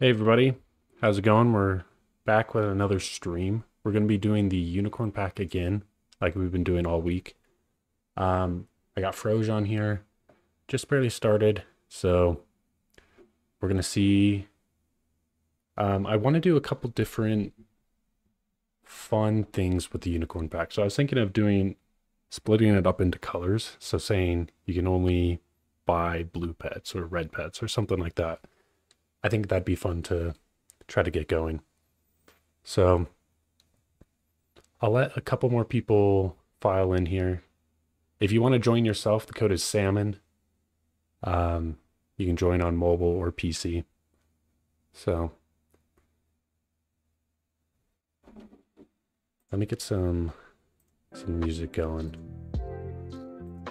Hey everybody, how's it going? We're back with another stream. We're going to be doing the unicorn pack again, like we've been doing all week. I got Froze on here, just barely started, so we're going to see. I want to do a couple different fun things with the unicorn pack. So I was thinking of splitting it up into colors, so saying you can only buy blue pets or red pets or something like that. I think that'd be fun to try to get going. So I'll let a couple more people file in here. If you want to join yourself, the code is SALMON. You can join on mobile or PC. So let me get some music going.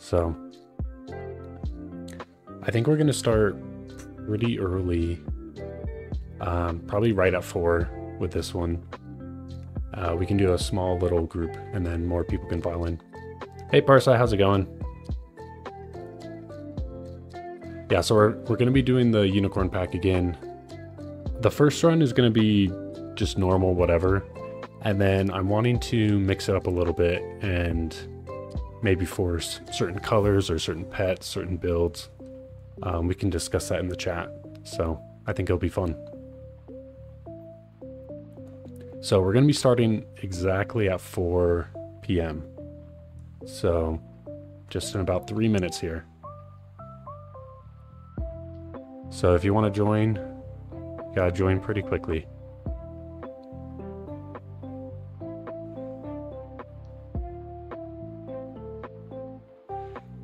So I think we're going to start pretty early. Probably right at 4 with this one. We can do a small little group and then more people can file in. Hey Parsa, how's it going? Yeah, so we're gonna be doing the unicorn pack again. The first run is gonna be just normal whatever, and then I'm wanting to mix it up a little bit and maybe force certain colors or certain pets, certain builds. We can discuss that in the chat, so I think it'll be fun. So we're going to be starting exactly at 4 p.m. So just in about 3 minutes here. So if you want to join, you gotta join pretty quickly.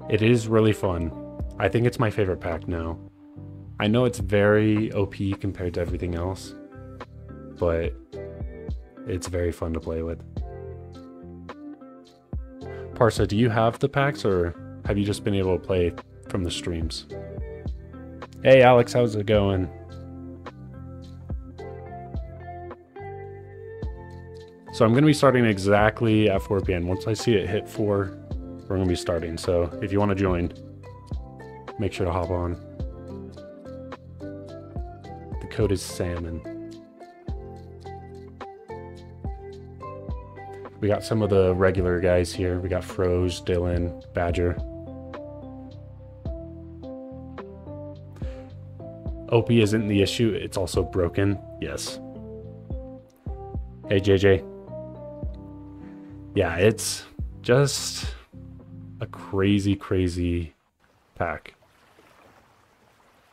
It is really fun. I think it's my favorite pack now. I know it's very OP compared to everything else, but it's very fun to play with. Parsa, do you have the packs or have you just been able to play from the streams? Hey Alex, how's it going? So I'm going to be starting exactly at 4 p.m. Once I see it hit 4, we're going to be starting. So if you want to join, make sure to hop on. The code is SALMON. We got some of the regular guys here. We got Froze, Dylan, Badger. OP isn't the issue, it's also broken. Yes. Hey JJ. Yeah, it's just a crazy, crazy pack.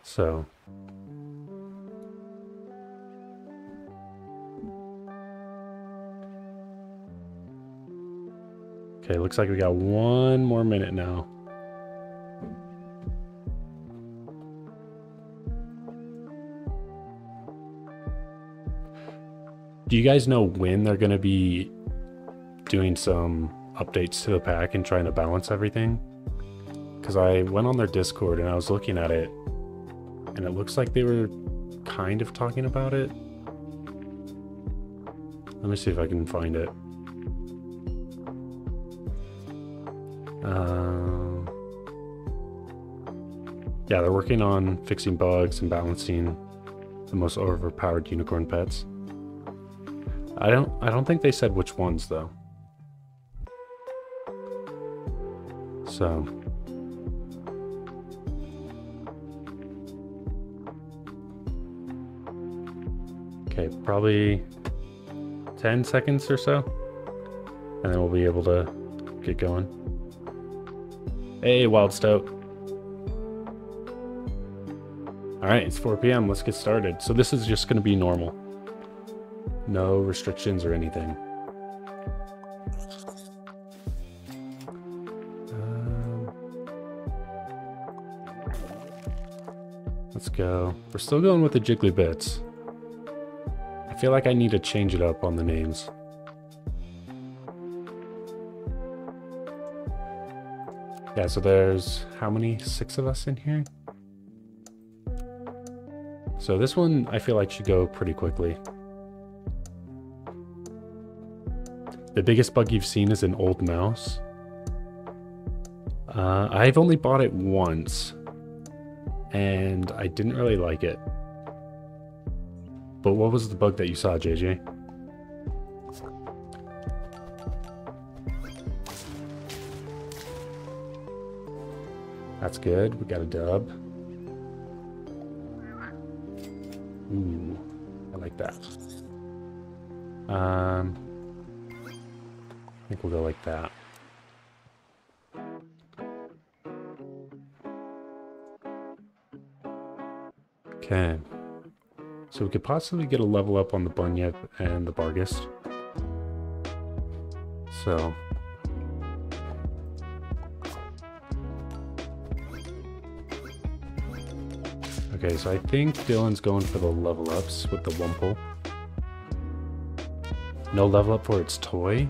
So okay, looks like we got one more minute now. Do you guys know when they're going to be doing some updates to the pack and trying to balance everything? Because I went on their Discord and I was looking at it and it looks like they were kind of talking about it. Let me see if I can find it. Yeah, they're working on fixing bugs and balancing the most overpowered unicorn pets. I don't think they said which ones though. So okay, probably 10 seconds or so, and then we'll be able to get going. Hey, Wild Stoat. All right, it's 4 p.m. Let's get started. So this is just going to be normal. No restrictions or anything. Let's go. We're still going with the jiggly bits. I feel like I need to change it up on the names. Yeah, so there's how many? 6 of us in here? So this one I feel like should go pretty quickly. The biggest bug you've seen is an old mouse. I've only bought it once and I didn't really like it. But what was the bug that you saw, JJ? That's good. We got a dub. Ooh, I like that. I think we'll go like that. Okay. So we could possibly get a level up on the Bunyip and the Barghest. So... okay, so I think Dylan's going for the level ups with the Wumple. No level up for its toy?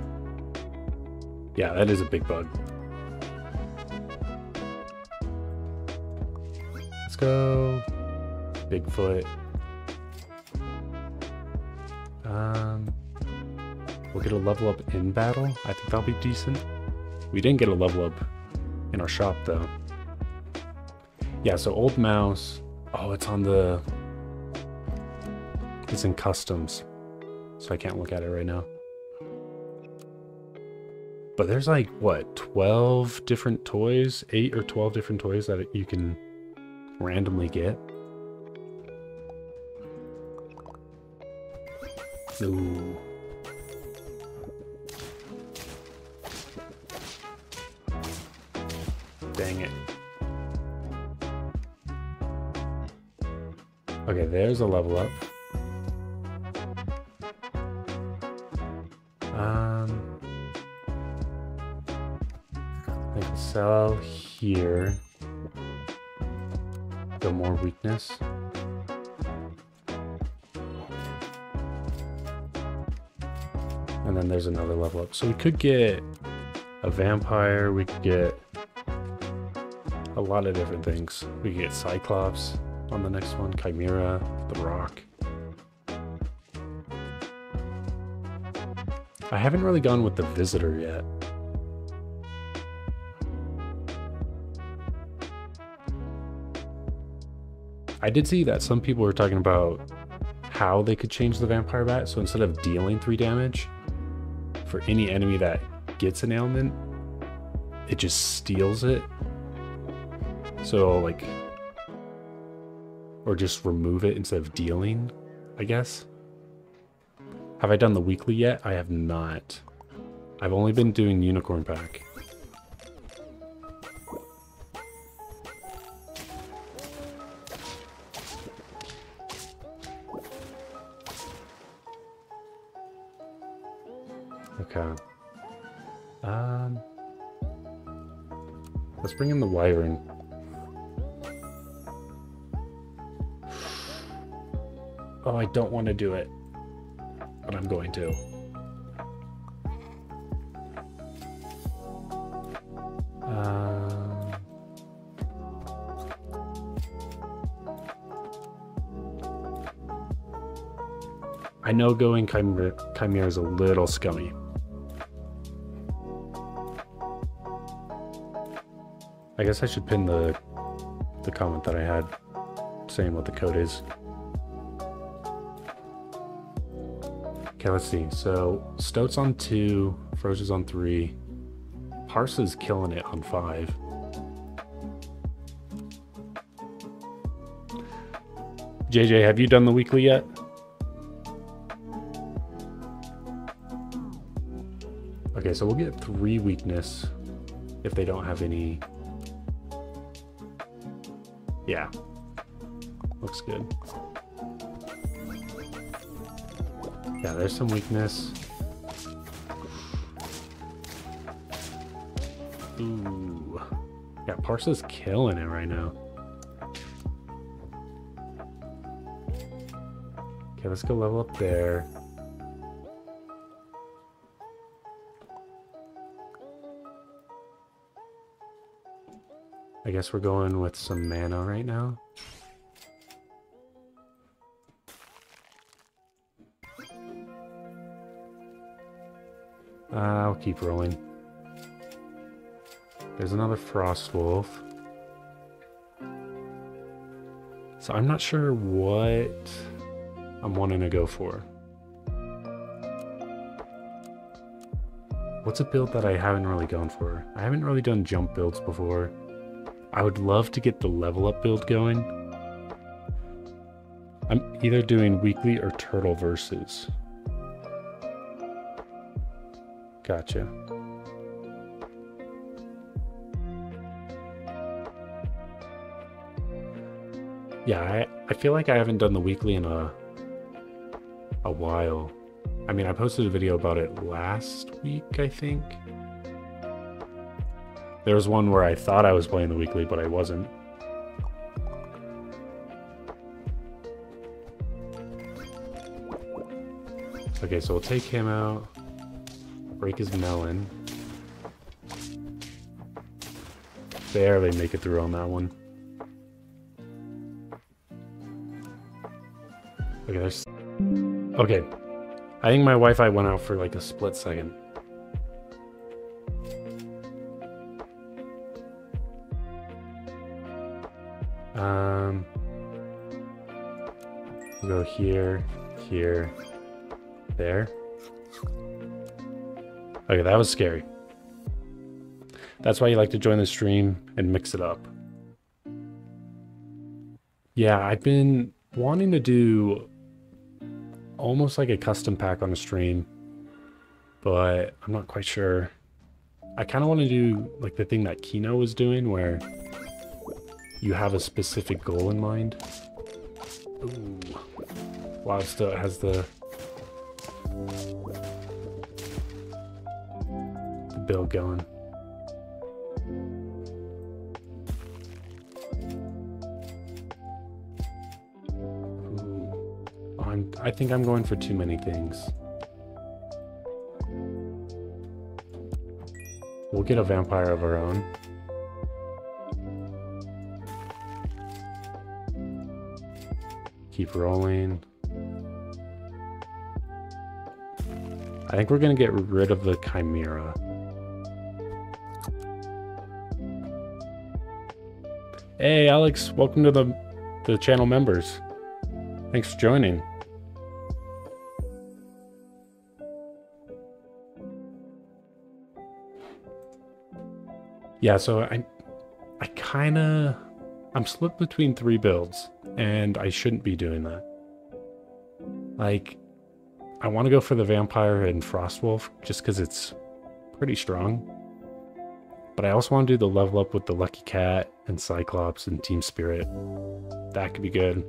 Yeah, that is a big bug. Let's go. Bigfoot. We'll get a level up in battle. I think that'll be decent. We didn't get a level up in our shop though. Yeah, so Old Mouse. Oh, it's on the... it's in customs, so I can't look at it right now. But there's like, what, 12 different toys? 8 or 12 different toys that you can randomly get. Ooh. Dang it. Okay, there's a level up. I can sell here. Go more weakness. And then there's another level up. So we could get a vampire. We could get a lot of different things. We could get Cyclops on the next one, Chimera, the Rock. I haven't really gone with the Visitor yet. I did see that some people were talking about how they could change the Vampire Bat, so instead of dealing 3 damage for any enemy that gets an ailment, it just steals it. So like, or just remove it instead of dealing, I guess. Have I done the weekly yet? I have not. I've only been doing Unicorn Pack. Okay. Let's bring in the Wyvern. Oh, I don't want to do it, but I'm going to. I know going Chimera is a little scummy. I guess I should pin the comment that I had saying what the code is. Okay, let's see. So Stoat's on 2, Froze's on 3, Parsa's killing it on 5. JJ, have you done the weekly yet? Okay, so we'll get 3 weakness if they don't have any. Yeah, looks good. Yeah, there's some weakness. Ooh. Yeah, Parsa's killing it right now. Okay, let's go level up there. I guess we're going with some mana right now. I'll keep rolling. There's another Frost Wolf. So I'm not sure what I'm wanting to go for. What's a build that I haven't really gone for? I haven't really done jump builds before. I would love to get the level up build going. I'm either doing weekly or turtle versus. Gotcha. Yeah, I feel like I haven't done the weekly in a while. I mean, I posted a video about it last week, I think. There was one where I thought I was playing the weekly, but I wasn't. Okay, so we'll take him out. Break his melon. Barely make it through on that one. Okay, there's... Okay. I think my Wi-Fi went out for like a split second. We'll go here, here, there. Okay, that was scary. That's why you like to join the stream and mix it up. Yeah, I've been wanting to do almost like a custom pack on a stream, but I'm not quite sure. I kind of want to do like the thing that Kino was doing where you have a specific goal in mind. Ooh. Wow, still has the build going. I think I'm going for too many things. We'll get a vampire of our own. Keep rolling. I think we're going to get rid of the Chimera. Hey Alex, welcome to the channel members. Thanks for joining. Yeah, so I kinda, I'm split between three builds, and I shouldn't be doing that. Like, I want to go for the Vampire and Frostwolf, just because it's pretty strong. But I also want to do the level up with the Lucky Cat, and Cyclops, and Team Spirit. That could be good.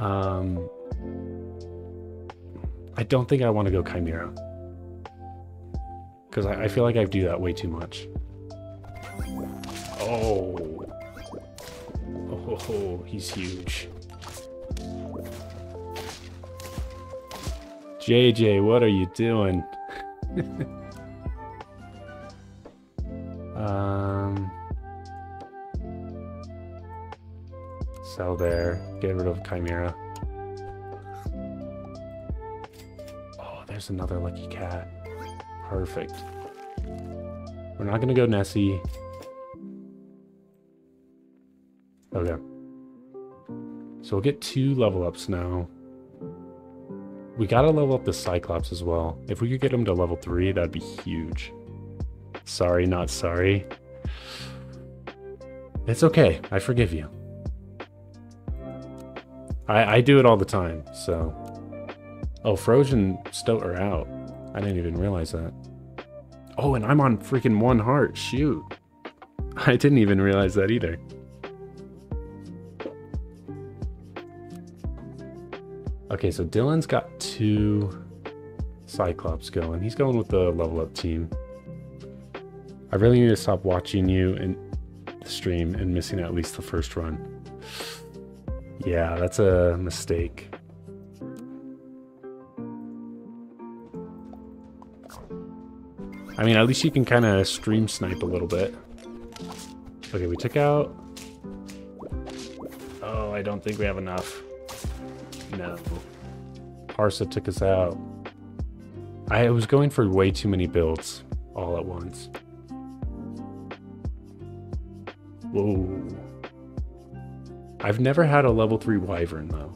I don't think I want to go Chimera. Because I feel like I do that way too much. Oh. Oh, he's huge. JJ, what are you doing? Sell there. Get rid of Chimera. Oh, there's another Lucky Cat. Perfect. We're not going to go Nessie. Okay. So we'll get two level ups now. We got to level up the Cyclops as well. If we could get him to level 3, that'd be huge. Sorry, not sorry. It's okay. I forgive you. I do it all the time, so. Oh, Froze and Stoat are out. I didn't even realize that. Oh, and I'm on freaking 1 heart. Shoot. I didn't even realize that either. Okay, so Dylan's got 2 Cyclops going. He's going with the level up team. I really need to stop watching you in the stream and missing at least the first run. Yeah, that's a mistake. I mean, at least you can kind of stream snipe a little bit. Okay, we took out... Oh, I don't think we have enough. No. Parsa took us out. I was going for way too many builds all at once. Whoa. I've never had a level 3 wyvern though.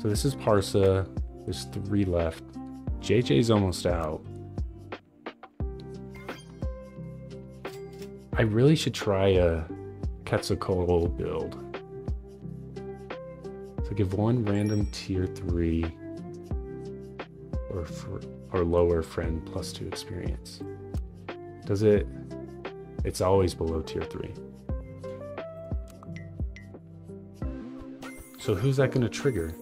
So this is Parsa. There's 3 left. JJ's almost out. I really should try a Quetzalcoatl build. So give one random tier 3 or lower friend plus 2 experience. Does it? It's always below tier 3. So who's that going to trigger?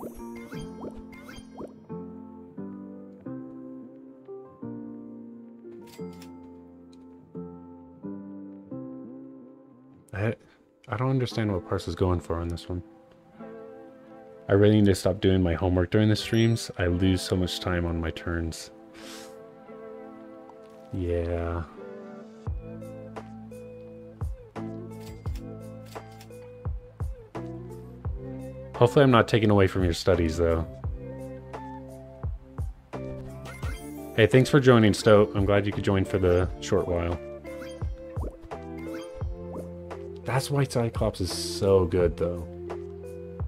I don't understand what Parsa's going for on this one. I really need to stop doing my homework during the streams. I lose so much time on my turns. Yeah. Hopefully I'm not taking away from your studies though. Hey, thanks for joining, Stoat. I'm glad you could join for the short while. That's why Cyclops is so good though.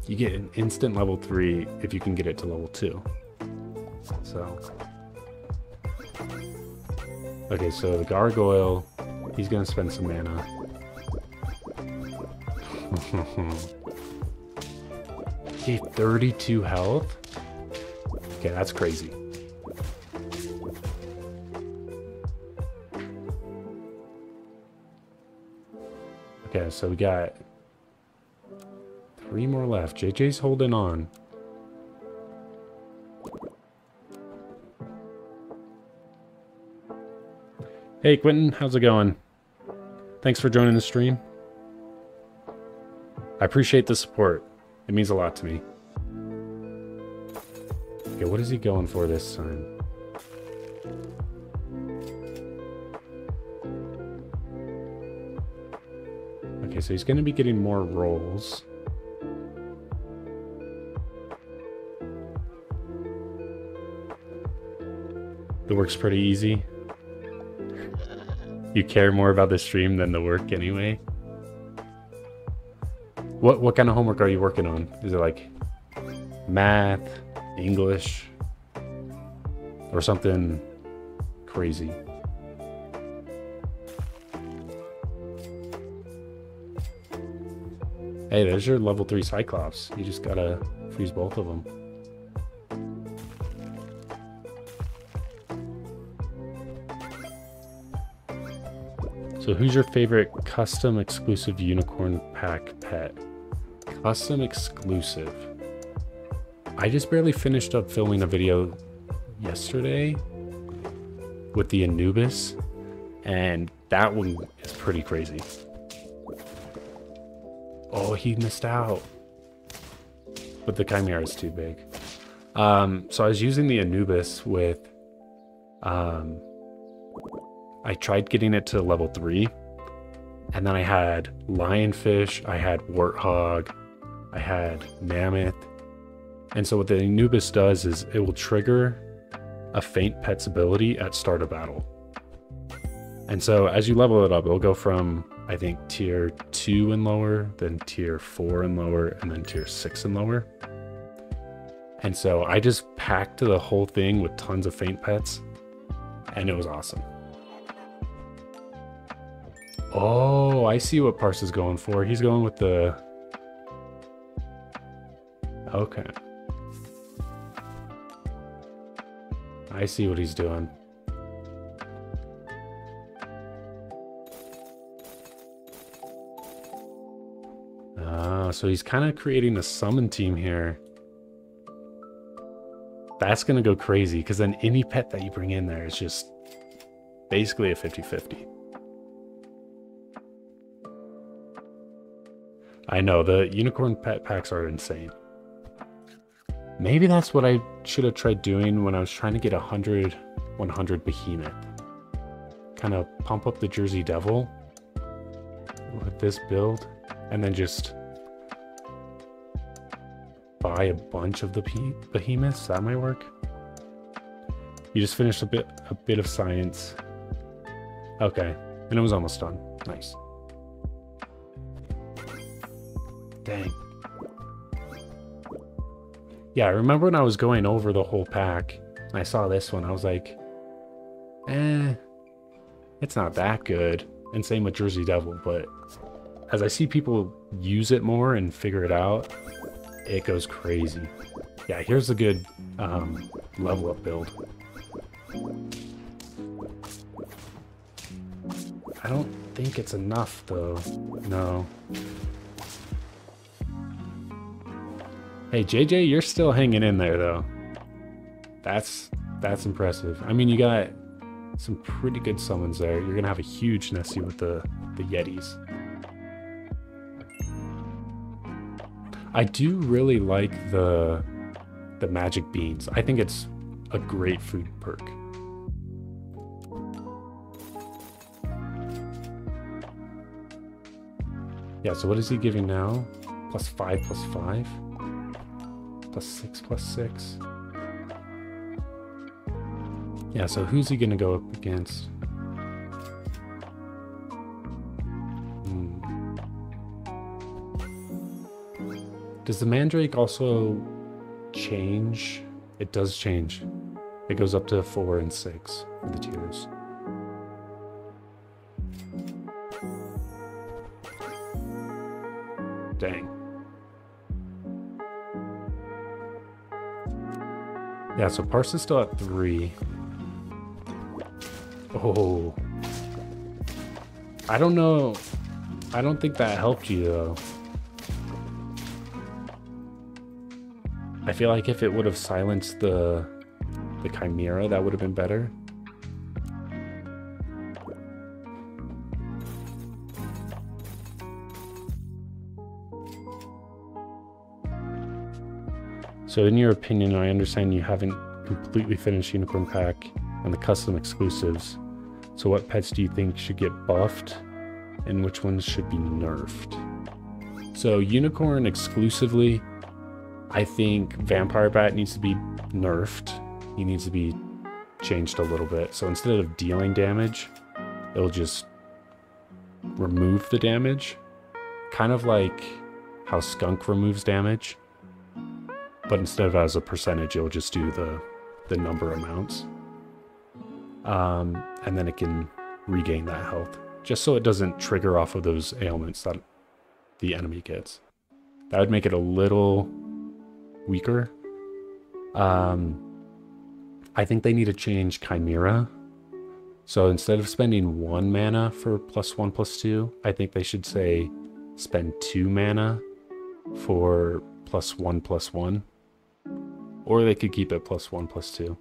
You get an instant level 3 if you can get it to level 2. So. Okay, so the gargoyle, he's gonna spend some mana. Gave 32 health? Okay, that's crazy. Okay, so we got 3 more left. JJ's holding on. Hey, Quentin, how's it going? Thanks for joining the stream. I appreciate the support. It means a lot to me. Okay, what is he going for this time? Okay, so he's going to be getting more rolls. The work's pretty easy. You care more about the stream than the work anyway. What kind of homework are you working on? Is it like math, English, or something crazy? Hey, there's your level 3 Cyclops. You just gotta freeze both of them. So who's your favorite custom exclusive unicorn pack pet? Custom exclusive. I just barely finished up filming a video yesterday with the Anubis, and that one is pretty crazy. Oh, he missed out. But the Chimera is too big. So I was using the Anubis with... I tried getting it to level 3, and then I had lionfish, I had warthog, I had mammoth. And so what the Anubis does is it will trigger a faint pet's ability at start of battle. And so as you level it up, it'll go from, I think, tier 2 and lower, then tier 4 and lower, and then tier 6 and lower. And so I just packed the whole thing with tons of faint pets, and it was awesome. Oh, I see what Parsa's going for. He's going with the... Okay. I see what he's doing. Ah, so he's kind of creating a summon team here. That's going to go crazy, because then any pet that you bring in there is just basically a 50-50. I know, the unicorn pet packs are insane. Maybe that's what I should have tried doing when I was trying to get 100 Behemoth. Kind of pump up the Jersey Devil with this build, and then just buy a bunch of the Behemoths. That might work. You just finished a bit of science. Okay, and it was almost done. Nice. Dang. Yeah, I remember when I was going over the whole pack, I saw this one, I was like, eh, it's not that good. And same with Jersey Devil, but as I see people use it more and figure it out, it goes crazy. Yeah, here's a good level up build. I don't think it's enough though, no. Hey, JJ, you're still hanging in there, though. That's impressive. I mean, you got some pretty good summons there. You're going to have a huge Nessie with the Yetis. I do really like the magic beans. I think it's a great food perk. Yeah, so what is he giving now? +5/+5? +6/+6. Yeah, so who's he gonna go up against? Does the Mandrake also change? It does change. It goes up to 4 and 6 for the tiers. Dang. Yeah, so Parsa's still at 3. Oh. I don't know. I don't think that helped you, though. I feel like if it would have silenced the Chimera, that would have been better. So in your opinion, I understand you haven't completely finished Unicorn Pack and the custom exclusives. So what pets do you think should get buffed and which ones should be nerfed? So Unicorn exclusively, I think Vampire Bat needs to be nerfed. He needs to be changed a little bit. So instead of dealing damage, it'll just remove the damage. Kind of like how Skunk removes damage. But instead of as a percentage, it'll just do the number amounts. And then it can regain that health. Just so it doesn't trigger off of those ailments that the enemy gets. That would make it a little weaker. I think they need to change Chimera. So instead of spending 1 mana for +1/+2, I think they should say spend 2 mana for +1/+1. Or they could keep it +1/+2.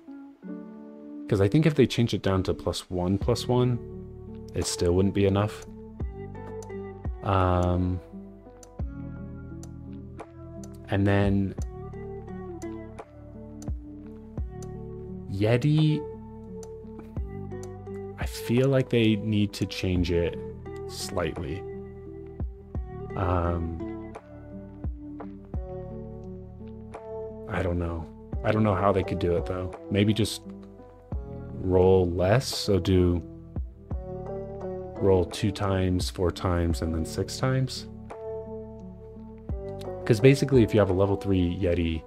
Because I think if they change it down to +1/+1, it still wouldn't be enough. And then Yeti, I feel like they need to change it slightly. I don't know. I don't know how they could do it though. Maybe just roll less. So do roll 2 times, 4 times, and then 6 times. Because basically if you have a level 3 Yeti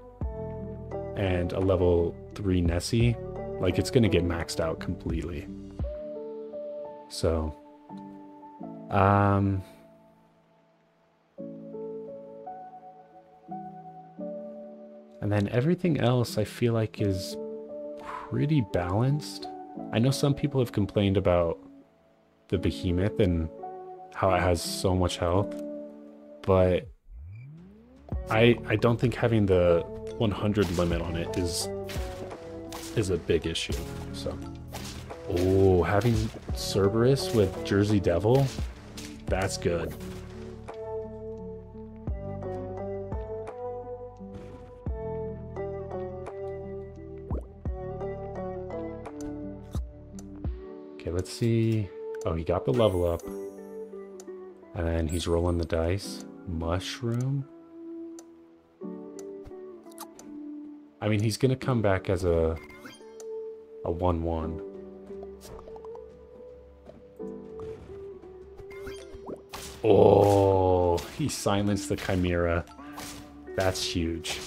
and a level 3 Nessie, like it's gonna get maxed out completely. So, and then everything else I feel like is pretty balanced. I know some people have complained about the Behemoth and how it has so much health, but I don't think having the 100 limit on it is a big issue. So, oh, having Cerberus with Jersey Devil, that's good. Let's see. Oh, he got the level up. And then he's rolling the dice. Mushroom. I mean, he's gonna come back as a 1/1. Oh. go. He silenced the Chimera. That's huge.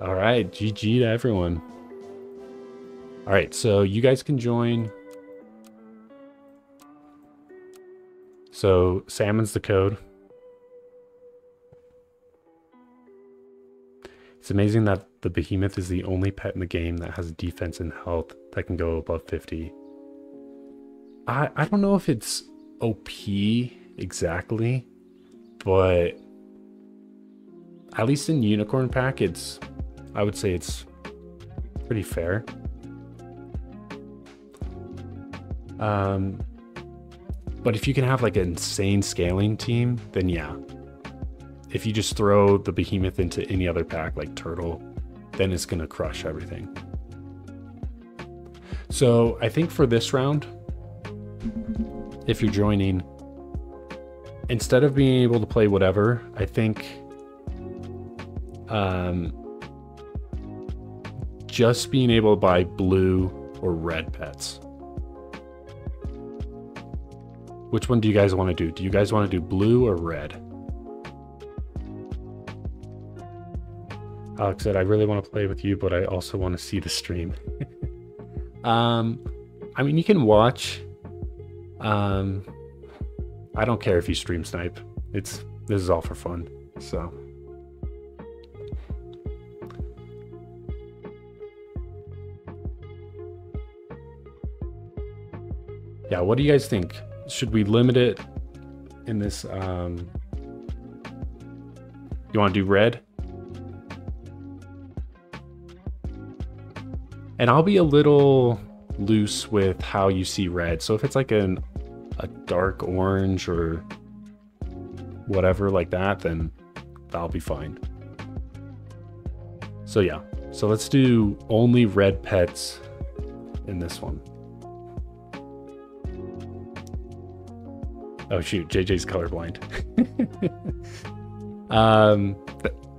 All right, GG to everyone. All right, so you guys can join. So salmon's the code. It's amazing that the Behemoth is the only pet in the game that has defense and health that can go above 50. I don't know if it's OP exactly, but at least in Unicorn Pack, it's, I would say it's pretty fair. But if you can have like an insane scaling team, then yeah. If you just throw the Behemoth into any other pack like Turtle, then it's gonna crush everything. So I think for this round, if you're joining, instead of being able to play whatever, I think just being able to buy blue or red pets. Which one do you guys want to do? Do you guys want to do blue or red? Alex said, I really want to play with you, but I also want to see the stream. I mean, you can watch. I don't care if you stream snipe. This is all for fun. So. Yeah, what do you guys think? Should we limit it in this? You want to do red? And I'll be a little loose with how you see red. So if it's like a dark orange or whatever like that, then that'll be fine. So yeah, so let's do only red pets in this one. Oh shoot, JJ's colorblind.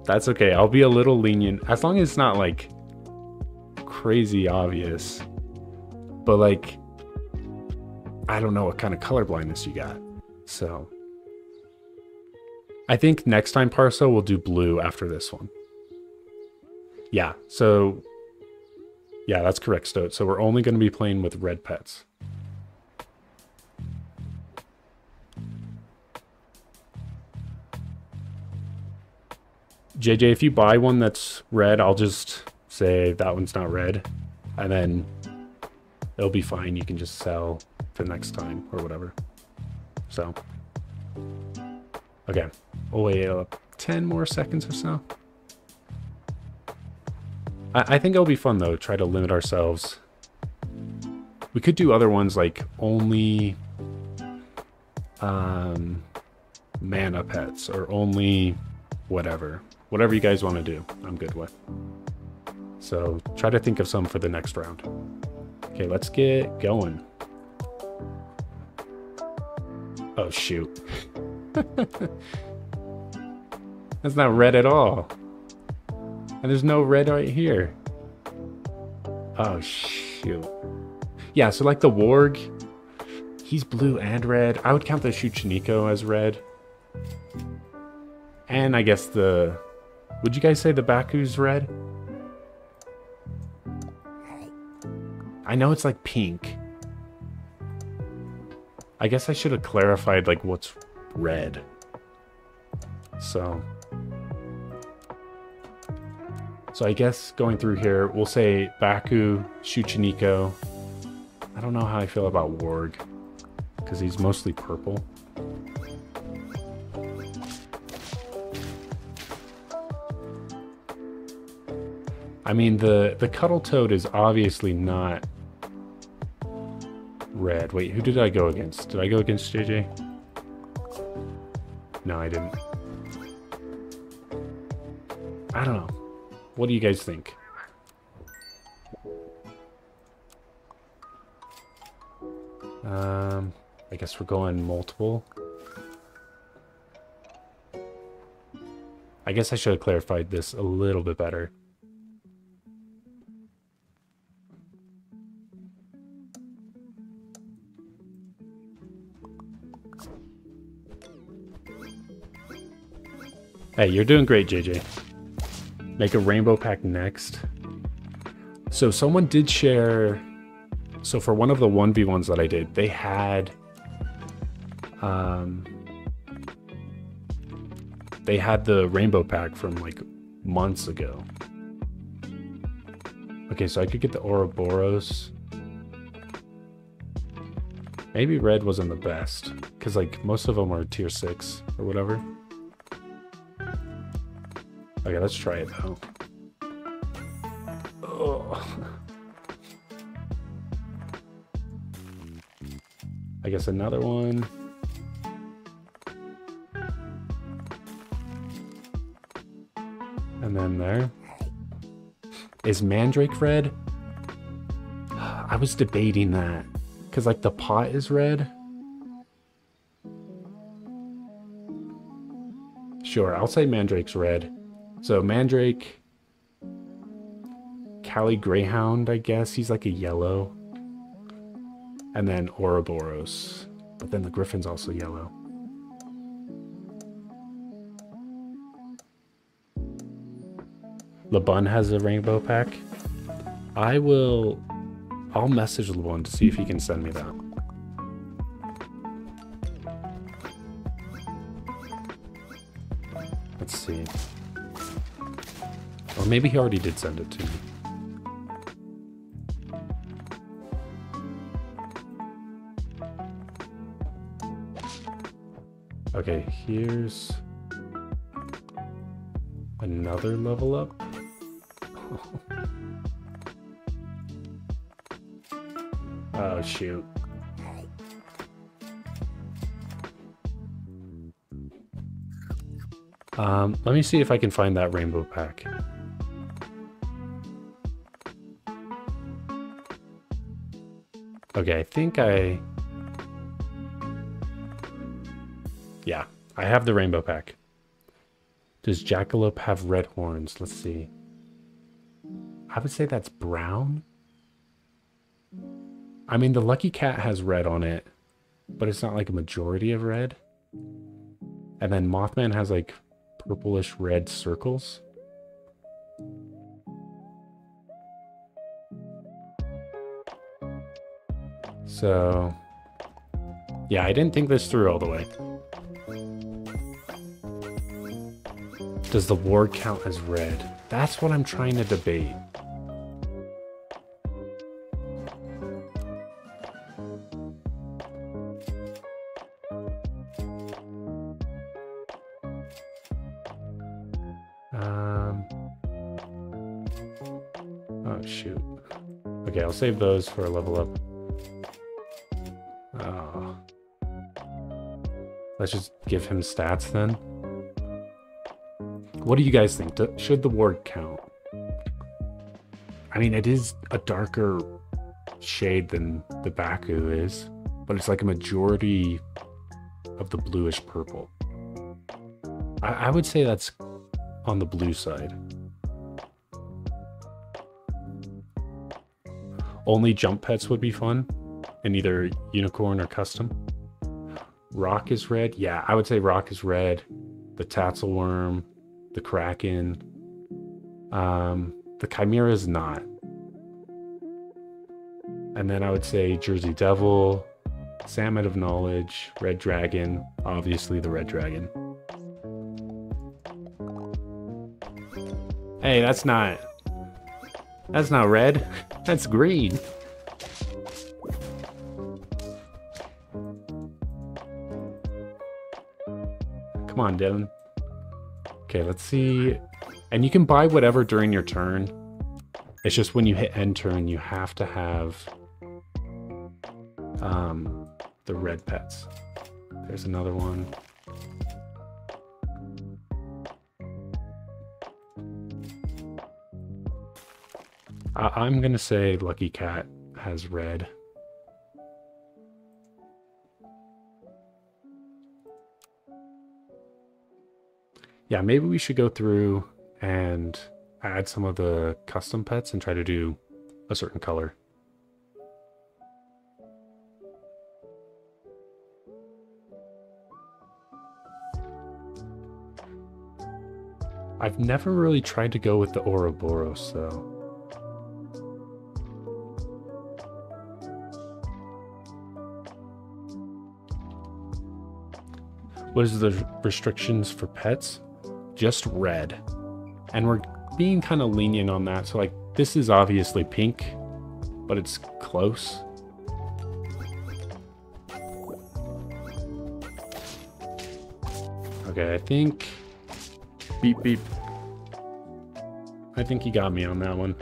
That's okay, I'll be a little lenient as long as it's not like crazy obvious, but like I don't know what kind of colorblindness you got. So I think next time, Parsa, we'll do blue after this one. Yeah, so yeah, that's correct, Stoat. So we're only going to be playing with red pets. JJ, if you buy one that's red, I'll just say that one's not red, and then it'll be fine. You can just sell the next time or whatever. So, okay. We'll wait 10 more seconds or so. I think it'll be fun though. Try to limit ourselves. We could do other ones like only mana pets or only whatever. Whatever you guys want to do, I'm good with. So try to think of some for the next round. Okay, let's get going. Oh, shoot. That's not red at all. And there's no red right here. Oh, shoot. Yeah, so like the Warg, he's blue and red. I would count the Shuchiniko as red. And I guess the... Would you guys say the Baku's red? I know it's like pink. I guess I should have clarified like what's red. So I guess going through here, we'll say Baku, Shuchiniko. I don't know how I feel about Warg because he's mostly purple. I mean, the Cuddle Toad is obviously not red. Wait, who did I go against? Did I go against JJ? No, I didn't. I don't know. What do you guys think? I guess we're going multiple. I guess I should have clarified this a little bit better. Hey, you're doing great, JJ. Make a rainbow pack next. So someone did share... So for one of the 1v1s that I did, they had... They had the rainbow pack from like months ago. Okay, so I could get the Ouroboros. Maybe red wasn't the best, because like most of them are tier 6 or whatever. Okay, let's try it though. Oh. I guess another one. And then there. Is Mandrake red? I was debating that. Because like the pot is red. Sure, I'll say Mandrake's red. So Mandrake. Cali Greyhound, I guess. He's like a yellow. And then Ouroboros. But then the Griffin's also yellow. LeBun has a rainbow pack. I'll message LeBun to see if he can send me that. Let's see. Or maybe he already did send it to me. Okay, here's another level up. Oh, shoot. Let me see if I can find that rainbow pack. Okay, I think yeah, I have the rainbow pack. Does Jackalope have red horns? Let's see. I would say that's brown. I mean, the Lucky Cat has red on it, but it's not like a majority of red. And then Mothman has like purplish red circles. So, yeah, I didn't think this through all the way. Does the ward count as red? That's what I'm trying to debate. Oh shoot. Okay, I'll save those for a level up. Oh. Let's just give him stats then. What do you guys think? Should the ward count? I mean, it is a darker shade than the Baku is, but it's like a majority of the bluish purple. I would say that's on the blue side. Only jump pets would be fun in either unicorn or custom. Rock is red. Yeah, I would say rock is red. The tassel worm. The Kraken. The Chimera is not. And then I would say Jersey Devil, Salmon of Knowledge, Red Dragon, obviously the Red Dragon. Hey, that's not red, that's green. Come on, Dylan. Okay, let's see. And you can buy whatever during your turn. It's just when you hit end turn, you have to have the red pets. There's another one. I'm gonna say Lucky Cat has red. Yeah, maybe we should go through and add some of the custom pets and try to do a certain color. I've never really tried to go with the Ouroboros, though. What is the restrictions for pets? Just red. And we're being kind of lenient on that. So, like, this is obviously pink, but it's close. Okay, I think... Beep, beep. I think he got me on that one.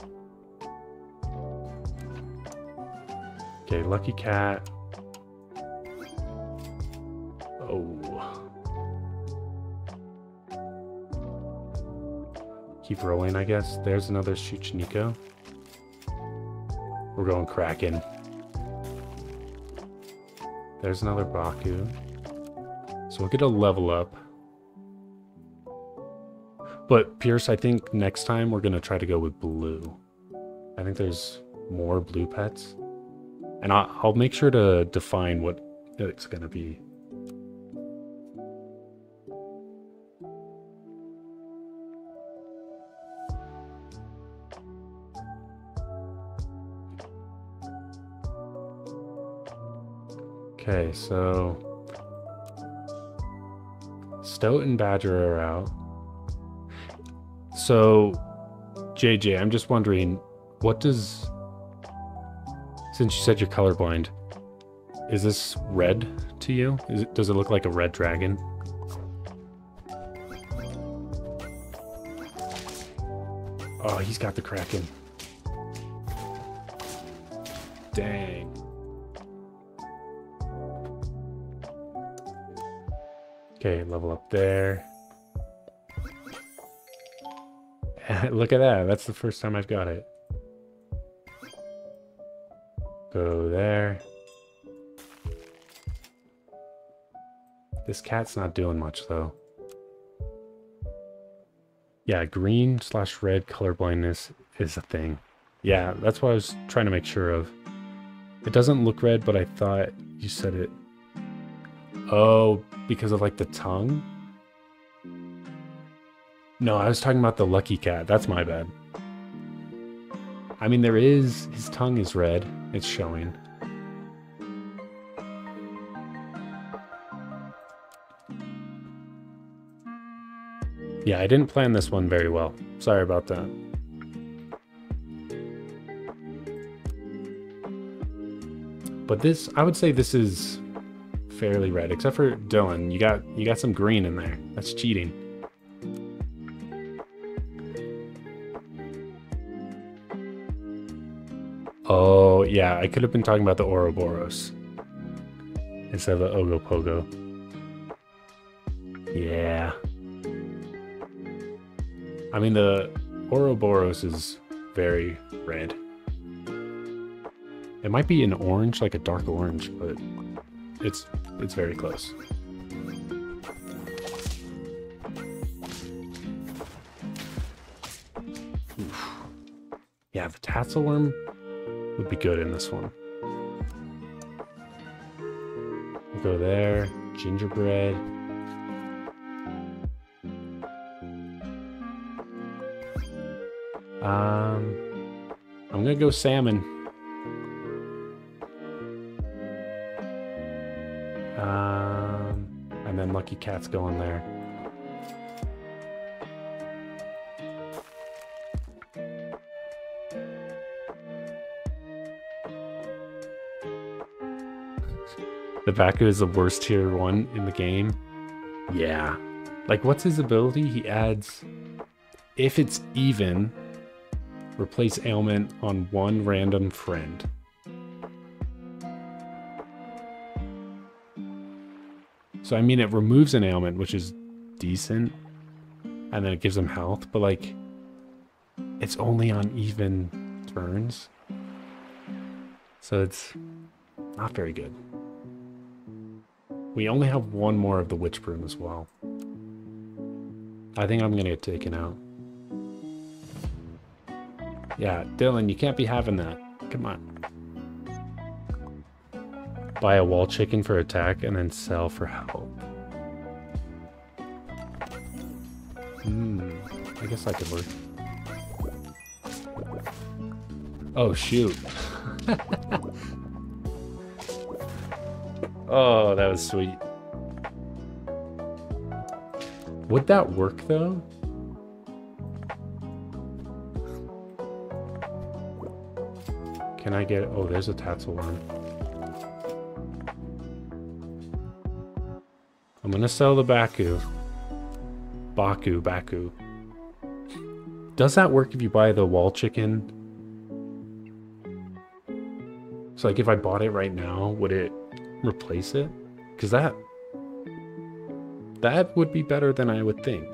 Okay, Lucky Cat. Oh. Keep rolling, I guess. There's another Shuchiniko. We're going Kraken. There's another Baku. So we'll get a level up. But Pierce, I think next time we're going to try to go with blue. I think there's more blue pets. And I'll make sure to define what it's going to be. Okay, so... Stoat and Badger are out. So, JJ, I'm just wondering, what does... Since you said you're colorblind, is this red to you? Does it look like a red dragon? Oh, he's got the Kraken. Dang. Okay, level up there. Look at that. That's the first time I've got it. Go there. This cat's not doing much, though. Yeah, green/red colorblindness is a thing. Yeah, that's what I was trying to make sure of. It doesn't look red, but I thought you said it. Oh, because of like the tongue? No, I was talking about the Lucky Cat. That's my bad. I mean, there is... His tongue is red. It's showing. Yeah, I didn't plan this one very well. Sorry about that. But this... I would say this is... fairly red, except for Dylan. You got some green in there. That's cheating. Oh yeah, I could have been talking about the Ouroboros instead of the Ogopogo. Yeah. I mean, the Ouroboros is very red. It might be an orange, like a dark orange, but it's very close. Oof. Yeah, the tassel worm would be good in this one. We'll go there. Gingerbread. I'm gonna go salmon. And then Lucky Cat's going there. The Baku is the worst tier 1 in the game. Yeah. Like, what's his ability? He adds, if it's even, replace ailment on one random friend. So, I mean, it removes an ailment, which is decent, and then it gives them health, but, like, it's only on even turns. So it's not very good. We only have one more of the Witch Broom as well. I think I'm going to get taken out. Yeah, Dylan, you can't be having that. Come on. Buy a wall chicken for attack and then sell for help. I guess that could work. Oh, shoot. Oh, that was sweet. Would that work, though? Can I get... Oh, there's a Tatzel one. I'm gonna sell the Baku. Baku. Does that work if you buy the wall chicken? So, like, if I bought it right now, would it replace it? Because that would be better than I would think.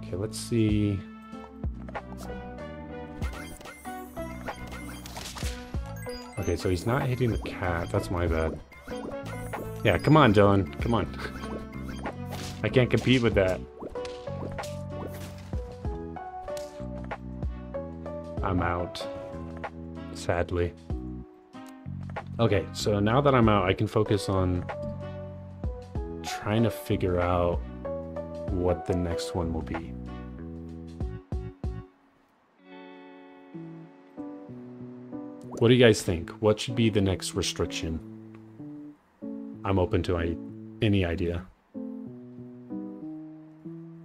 Okay, let's see. Okay, so he's not hitting the cat. That's my bad. Yeah, come on, Dylan. Come on. I can't compete with that. I'm out. Sadly. Okay, so now that I'm out, I can focus on trying to figure out what the next one will be. What do you guys think? What should be the next restriction? I'm open to any idea.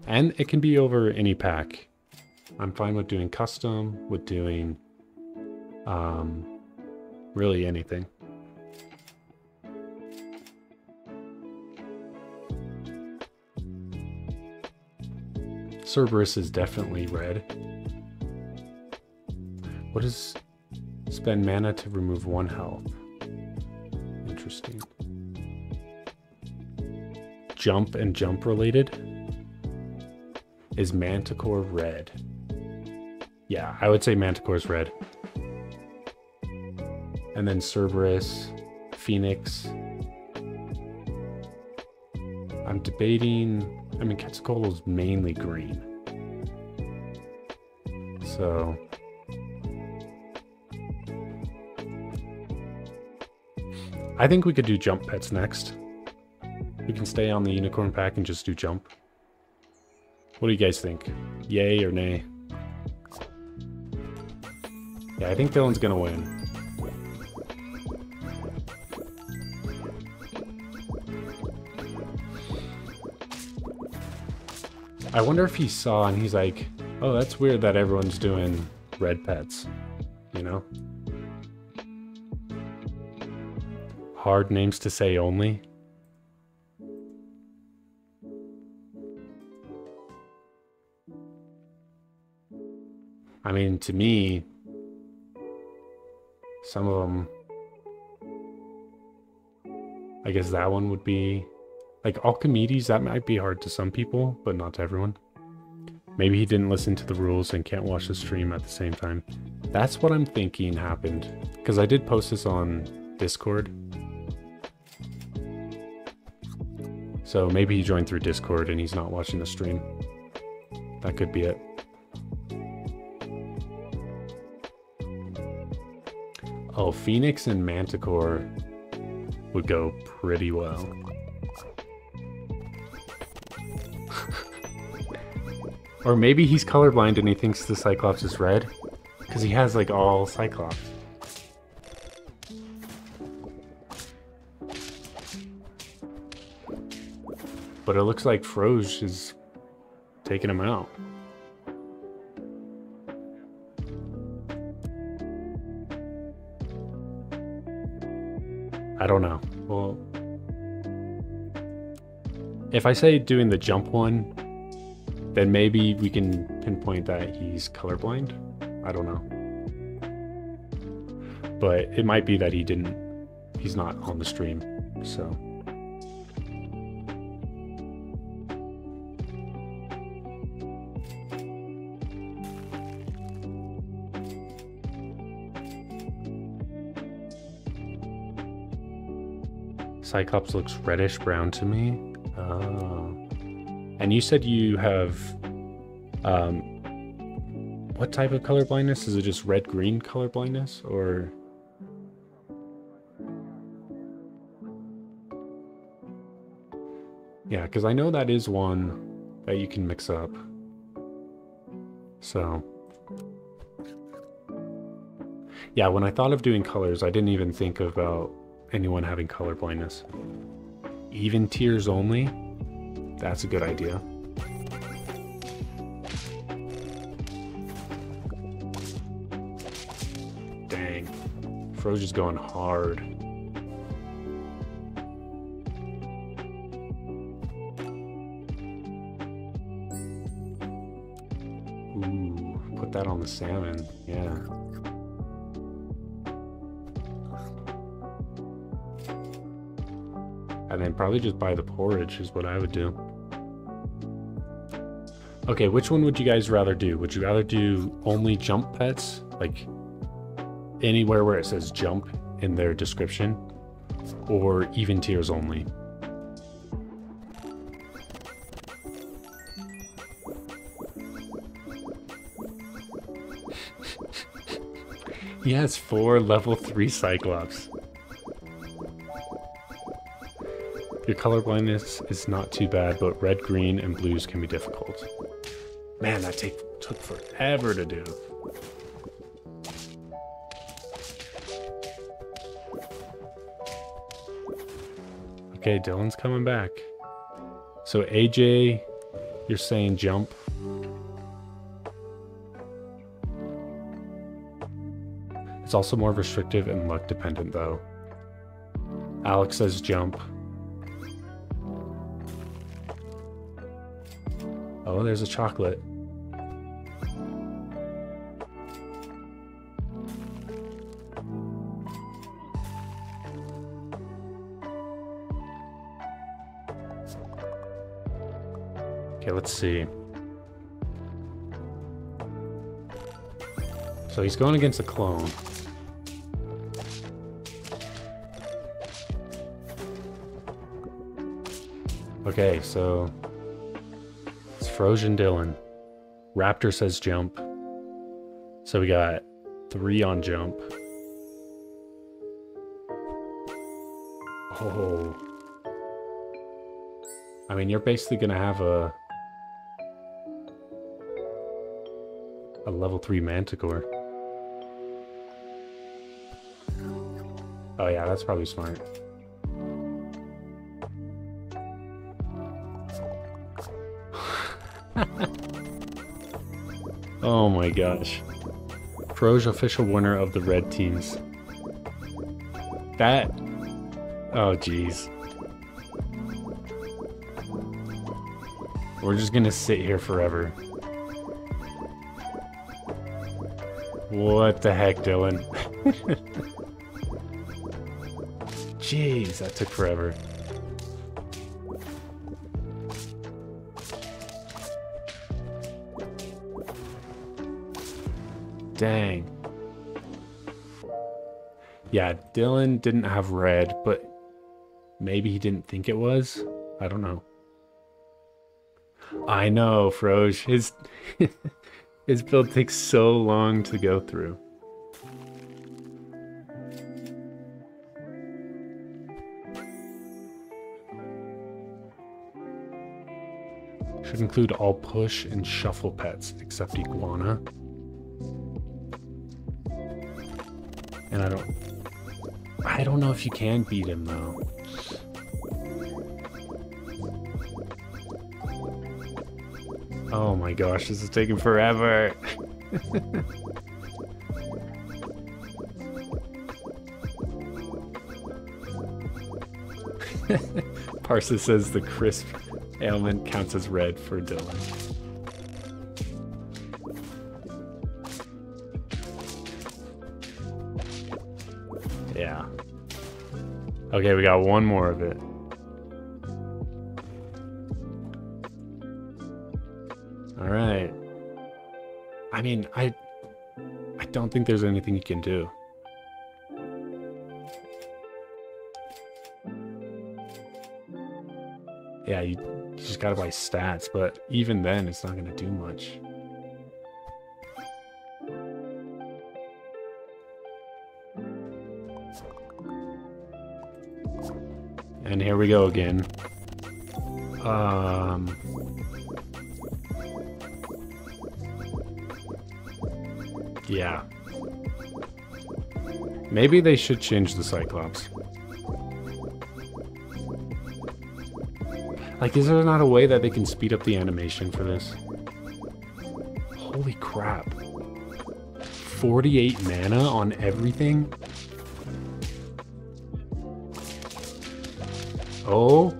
And it can be over any pack. I'm fine with doing custom, with doing really anything. Cerberus is definitely red. What is spend mana to remove one health? Interesting. Jump and jump related? Is Manticore red? Yeah, I would say Manticore's red. And then Cerberus, Phoenix. I'm debating, I mean, Quetzalcoatl's mainly green. So. I think we could do jump pets next. We can stay on the unicorn pack and just do jump. What do you guys think? Yay or nay? Yeah, I think Dylan's gonna win. I wonder if he saw and he's like, oh, that's weird that everyone's doing red pets, you know? Hard names to say only. I mean, to me, some of them, I guess that one would be, like Alchemedes, that might be hard to some people, but not to everyone. Maybe he didn't listen to the rules and can't watch the stream at the same time. That's what I'm thinking happened, because I did post this on Discord. So maybe he joined through Discord and he's not watching the stream. That could be it. Oh, Phoenix and Manticore would go pretty well. Or maybe he's colorblind and he thinks the Cyclops is red, because he has like all Cyclops. But it looks like Froze is taking him out. I don't know. Well, if I say doing the jump one, then maybe we can pinpoint that he's colorblind. I don't know. But it might be that he didn't, he's not on the stream, so. Cyclops looks reddish brown to me. Oh. And you said you have What type of color blindness? Is it just red-green color blindness, or...? Yeah, because I know that is one that you can mix up. So... yeah, when I thought of doing colors, I didn't even think about anyone having color blindness. Even tiers only? That's a good idea. Dang. Froze is going hard. Ooh, put that on the salmon. Yeah. And then probably just buy the porridge is what I would do. Okay, which one would you guys rather do? Would you rather do only jump pets? Like anywhere where it says jump in their description? Or even tiers only? He has 4 level 3 Cyclops. Your color blindness is not too bad, but red, green, and blues can be difficult. Man, that took forever to do. Okay, Dylan's coming back. So AJ, you're saying jump. It's also more restrictive and luck dependent though. Alex says jump. Oh, there's a chocolate. Okay, let's see. So he's going against a clone. Okay, so... Froze and Dylan. Raptor says jump. So we got 3 on jump. Oh. I mean, you're basically gonna have a level 3 Manticore. Oh yeah, that's probably smart. Oh my gosh. Froze, official winner of the red teams. That... oh jeez. We're just gonna sit here forever. What the heck, Dylan? Jeez, that took forever. Dang. Yeah, Dylan didn't have red, but maybe he didn't think it was. I don't know. I know, Froze. His build takes so long to go through. Should include all push and shuffle pets except Iguana. And I don't know if you can beat him though. Oh my gosh, this is taking forever. Parsa says the crisp ailment counts as red for Dylan. Okay, we got one more of it. All right. I mean, I don't think there's anything you can do. Yeah, you just gotta buy stats, but even then, it's not gonna do much. And here we go again. Yeah. Maybe they should change the Cyclops. Like, is there not a way that they can speed up the animation for this? Holy crap. 48 mana on everything? Oh.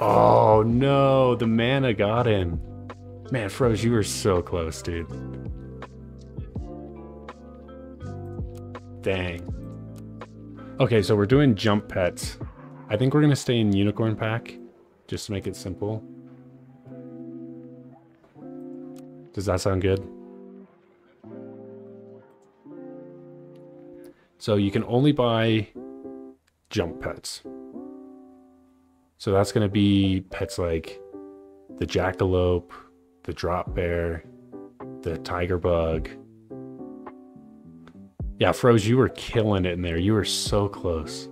Oh no, the mana got him. Man, Froze, you were so close, dude. Dang. Okay, so we're doing jump pets. I think we're gonna stay in Unicorn Pack, just to make it simple. Does that sound good? So you can only buy jump pets. So that's gonna be pets like the Jackalope, the Drop Bear, the Tiger Bug. Yeah, Froze, you were killing it in there. You were so close.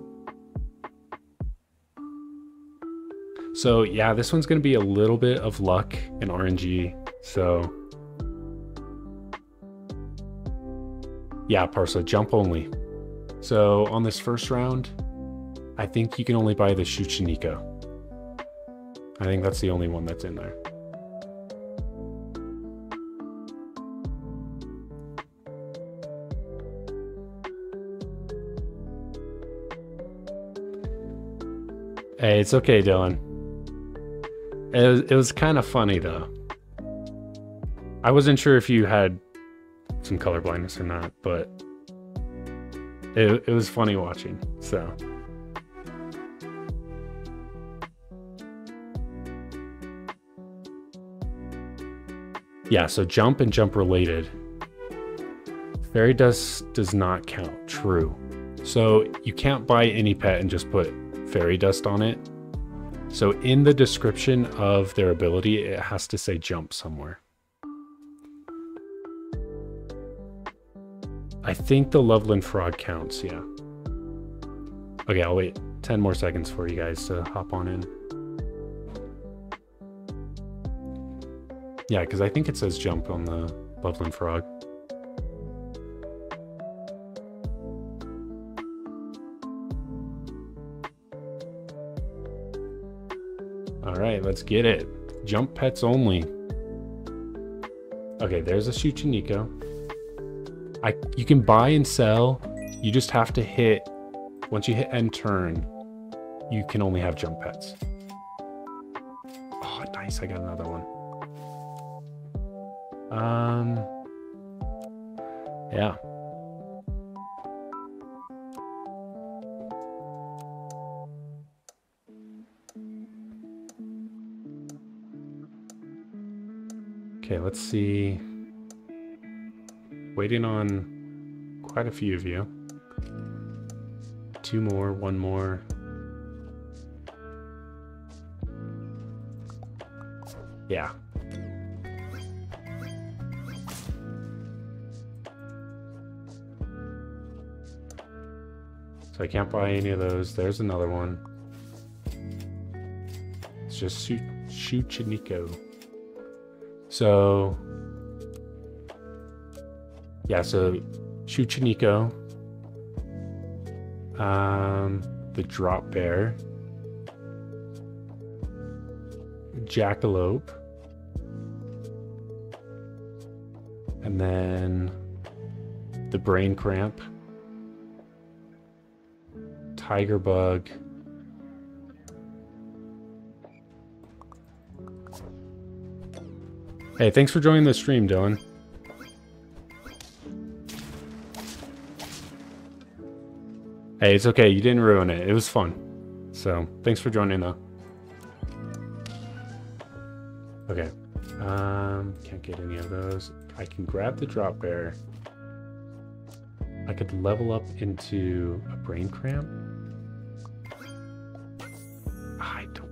So yeah, this one's gonna be a little bit of luck and RNG, so. Yeah, Parsa, jump only. So on this first round, I think you can only buy the Shuchiniko. I think that's the only one that's in there. Hey, it's okay, Dylan. It was kind of funny, though. I wasn't sure if you had some color blindness or not, but it was funny watching, so. Yeah, so jump and jump related. Fairy dust does not count, true. So you can't buy any pet and just put fairy dust on it. So in the description of their ability, it has to say jump somewhere. I think the Loveland Frog counts, yeah. Okay, I'll wait 10 more seconds for you guys to hop on in. Yeah, because I think it says jump on the Loveland Frog. Alright, let's get it. Jump pets only. Okay, there's a Shuchiniko. You can buy and sell. You just have to hit, once you hit end turn, you can only have jump pets. Oh, nice, I got another one. Yeah. Okay, let's see. Waiting on quite a few of you. Two more, one more. Yeah. So I can't buy any of those. There's another one. It's just Shuchiniko. So, yeah, so Shuchiniko, the Drop Bear, Jackalope, and then the Brain Cramp, Tiger Bug, hey, thanks for joining the stream, Dylan. Hey, it's okay. You didn't ruin it. It was fun. So, thanks for joining, though. Okay. Can't get any of those. I can grab the Drop Bear. I could level up into a Brain Cramp. I don't.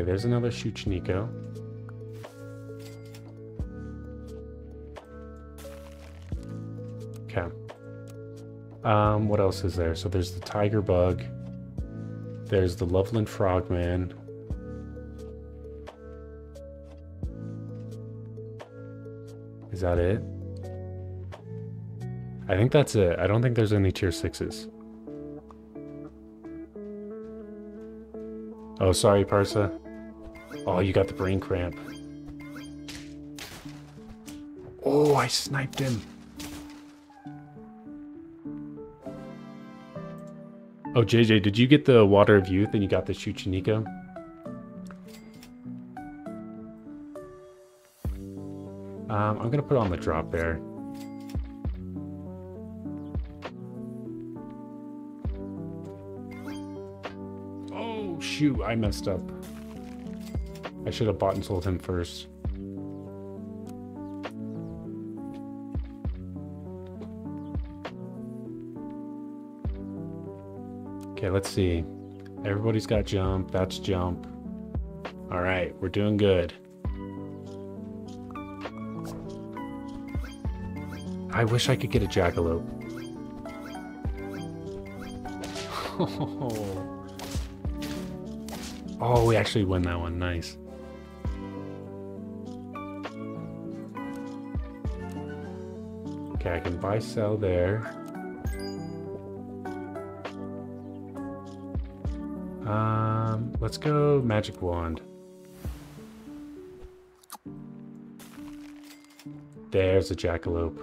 Okay, there's another Shuchiniko. Okay. What else is there? So there's the Tiger Bug. There's the Loveland Frogman. Is that it? I think that's it. I don't think there's any tier 6s. Oh, sorry, Parsa. Oh, you got the brain cramp. Oh, I sniped him. Oh, JJ, did you get the Water of Youth and you got the Shuchiniko? I'm gonna put on the Drop Bear. Oh, shoot, I messed up. I should have bought and sold him first. Okay, let's see. Everybody's got jump. That's jump. All right, we're doing good. I wish I could get a Jackalope. Oh, we actually win that one. Nice. Okay, I can buy, sell there. Let's go Magic Wand. There's a Jackalope.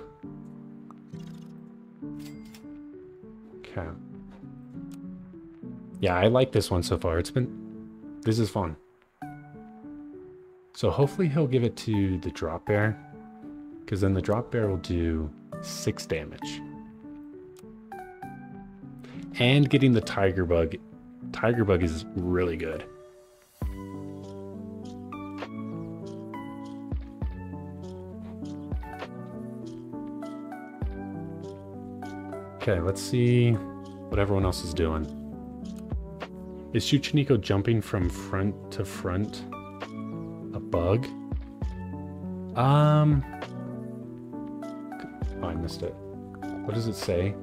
Okay. Yeah, I like this one so far. This is fun. So hopefully he'll give it to the Drop Bear, because then the Drop Bear will do 6 damage. And getting the Tiger Bug. Tiger Bug is really good. Okay, let's see what everyone else is doing. Is Shuchiniko jumping from front to front a bug? Oh, I missed it. What does it say?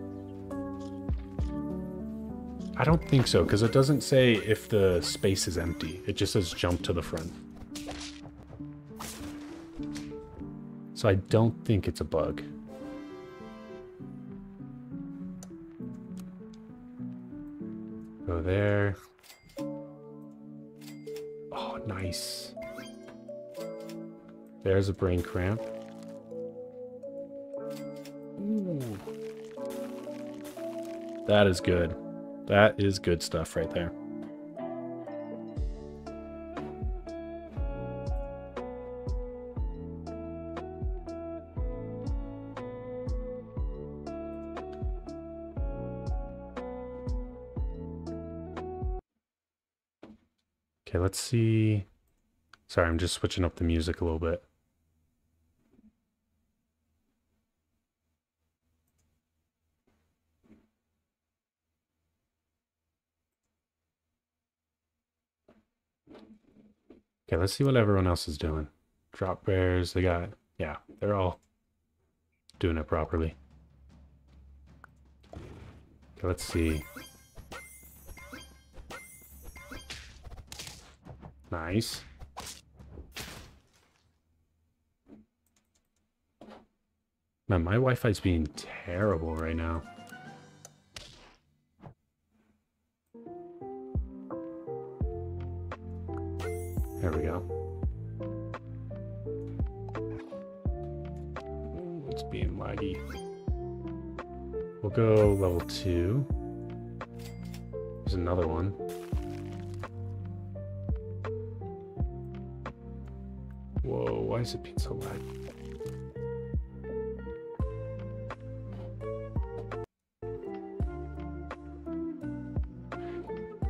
I don't think so, because it doesn't say if the space is empty. It just says jump to the front. So I don't think it's a bug. Go there. Oh, nice. There's a brain cramp. Ooh. That is good. That is good stuff right there. Okay, let's see. Sorry, I'm just switching up the music a little bit. Okay, let's see what everyone else is doing. Drop Bears, they got, yeah, they're all doing it properly. Okay, let's see. Nice. Man, my Wi-Fi's being terrible right now. There we go. Ooh, it's being laggy. We'll go level 2. There's another one. Whoa, why is it being so laggy?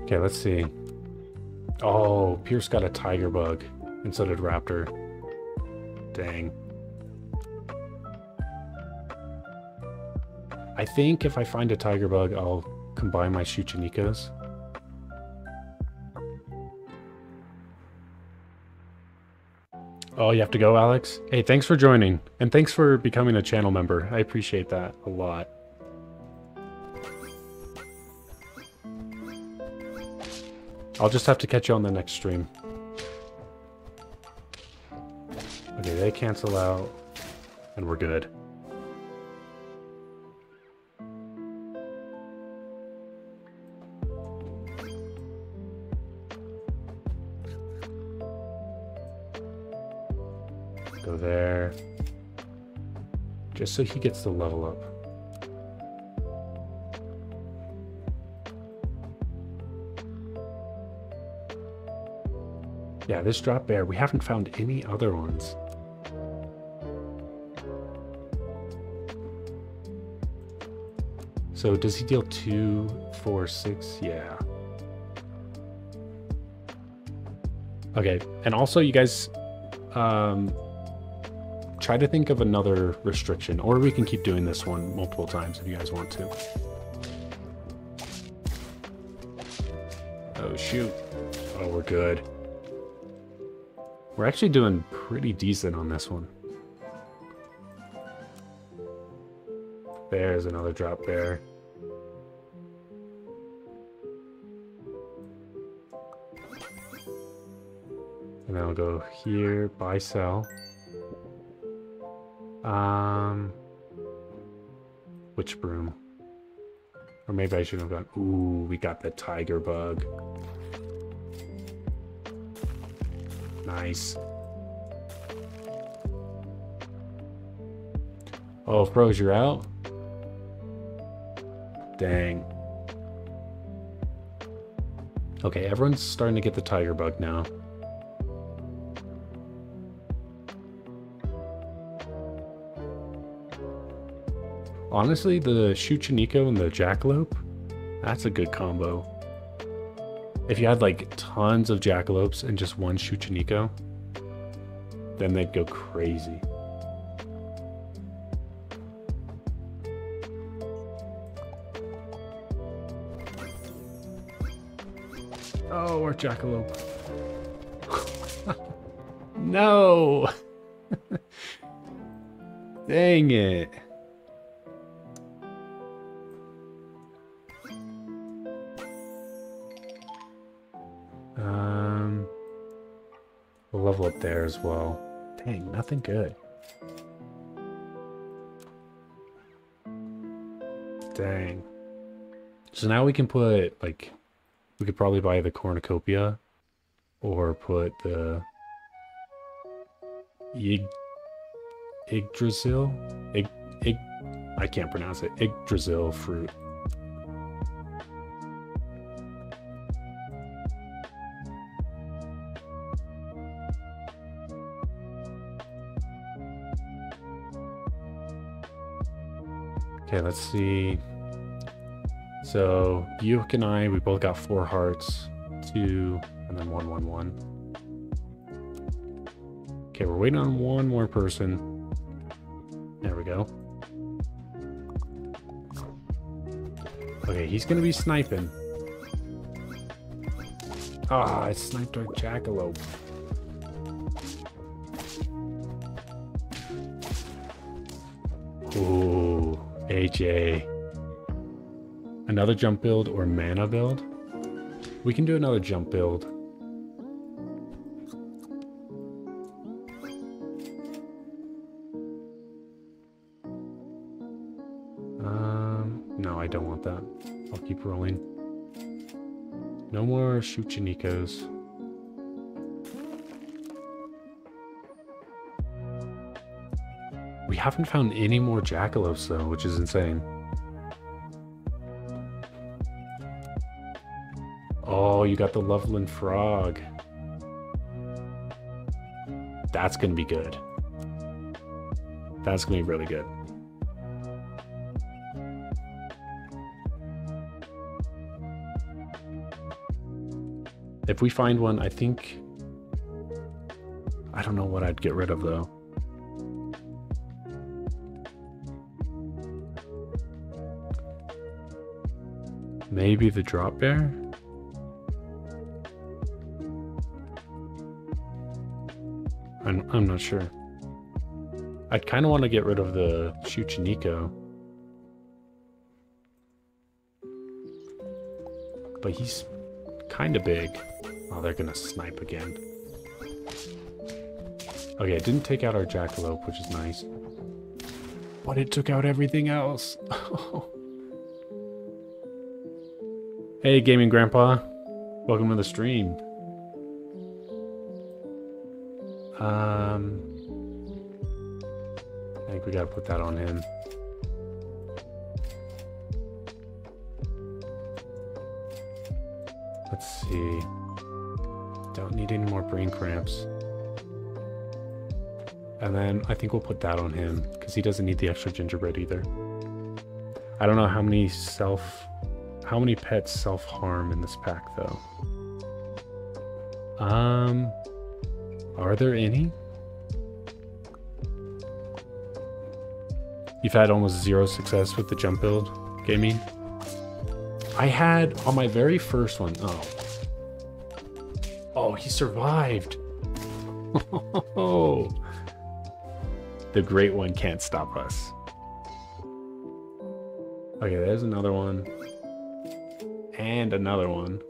Okay, let's see. Oh, Pierce got a Tiger Bug, and so did Raptor. Dang. I think if I find a Tiger Bug, I'll combine my Shuchinikos. Oh, you have to go, Alex? Hey, thanks for joining. And thanks for becoming a channel member. I appreciate that a lot. I'll just have to catch you on the next stream. Okay, they cancel out. And we're good. Go there. Just so he gets the level up. Yeah, this drop bear, we haven't found any other ones. So does he deal 2, 4, 6? Yeah. Okay, and also you guys try to think of another restriction, or we can keep doing this one multiple times if you guys want to. Oh shoot. Oh, we're good. We're actually doing pretty decent on this one. There's another drop bear. And then I'll go here, buy, sell. Witch broom. Or maybe I should have gone, ooh, we got the tiger bug. Nice. Oh, Froze, you're out? Dang. Okay, everyone's starting to get the tiger bug now. Honestly, the Shuchiniko and the Jackalope, that's a good combo. If you had like tons of Jackalopes and just one Shuchiniko, then they'd go crazy. Oh, our Jackalope. No! Dang it. We'll level up there as well. Dang, nothing good. Dang. So now we can put, like, we could probably buy the cornucopia or put the Yggdrasil? I can't pronounce it. Yggdrasil fruit. Okay, let's see. So Buick and I, we both got 4 hearts, 2, and then 1, 1, 1. Okay, we're waiting on one more person. There we go. Okay, he's gonna be sniping. Ah, I sniped our jackalope. Ooh. AJ. Another jump build or mana build? We can do another jump build. No, I don't want that. I'll keep rolling. No more Shuchinikos. We haven't found any more jackalopes though, which is insane. Oh, you got the Loveland Frog. That's gonna be good. That's gonna be really good. If we find one, I think... I don't know what I'd get rid of though. Maybe the drop bear? I I'm not sure. I'd kind of want to get rid of the Shuchiniko. But he's kind of big. Oh, they're going to snipe again. Okay, it didn't take out our Jackalope, which is nice. But it took out everything else. Hey, Gaming Grandpa. Welcome to the stream. I think we gotta put that on him. Let's see. Don't need any more brain cramps. And then I think we'll put that on him because he doesn't need the extra gingerbread either. I don't know how many pets self-harm in this pack though. Are there any? You've had almost zero success with the jump build gaming. I had on my very first one. Oh, he survived. The great one can't stop us. Okay, there's another one. And another one.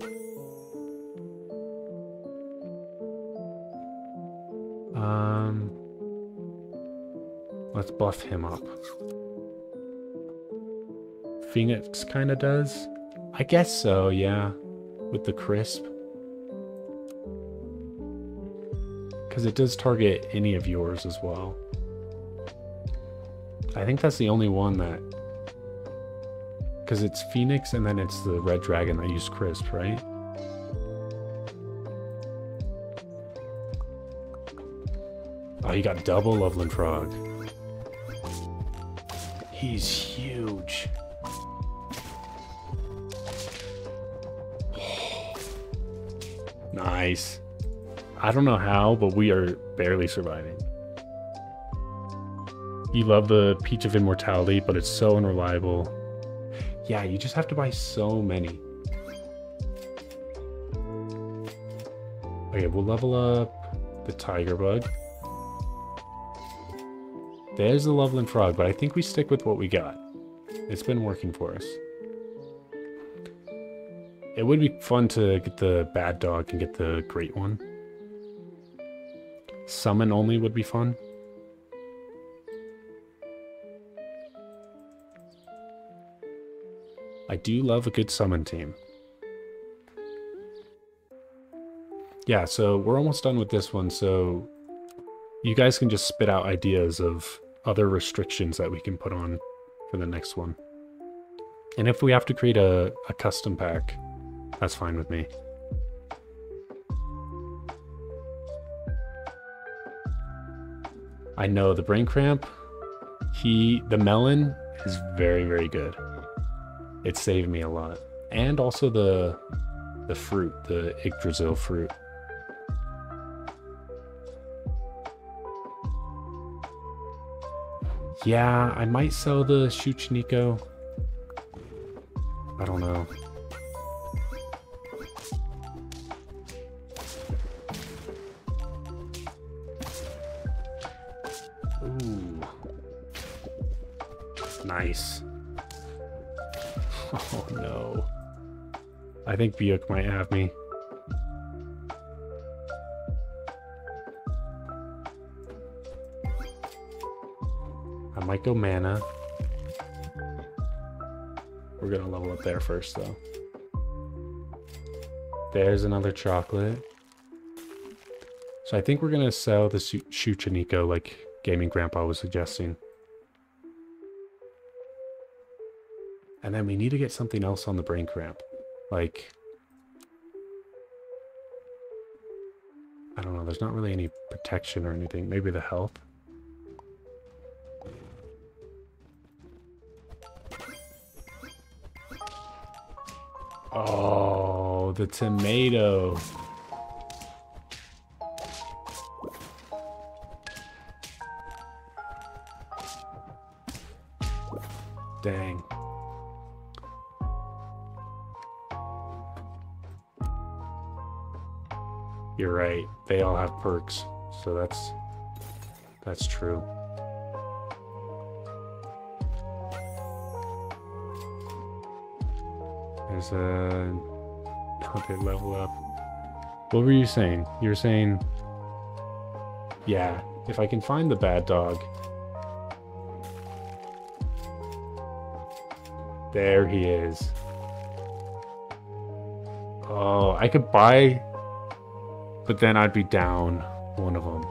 Let's buff him up. Phoenix kind of does. I guess so, yeah. With the crisp. Because it does target any of yours as well. I think that's the only one that... Because it's Phoenix and then it's the Red Dragon that used Crisp, right? Oh, he got double Loveland Frog. He's huge. Nice. I don't know how, but we are barely surviving. You love the Peach of Immortality, but it's so unreliable. Yeah, you just have to buy so many. Okay, we'll level up the Tiger Bug. There's the Loveland Frog, but I think we stick with what we got. It's been working for us. It would be fun to get the Bad Dog and get the Great One. Summon only would be fun. I do love a good summon team. Yeah, so we're almost done with this one, so you guys can just spit out ideas of other restrictions that we can put on for the next one. And if we have to create a custom pack, that's fine with me. I know the Brain Cramp, the melon is very, very good. It saved me a lot. And also the fruit, the Yggdrasil fruit. Yeah, I might sell the Shuchiniko. I don't know. Ooh. Nice. Oh no. I think Byuk might have me. I might go mana. We're gonna level up there first though. There's another chocolate. So I think we're gonna sell the Shuchiniko like Gaming Grandpa was suggesting. And then we need to get something else on the Brain Cramp. Like, I don't know, there's not really any protection or anything. Maybe the health. Oh, the tomato. Dang. You're right, they all have perks, so that's That's true. There's a... Don't they level up? What were you saying? You were saying... Yeah, if I can find the bad dog... There he is. Oh, I could buy... But then I'd be down one of them.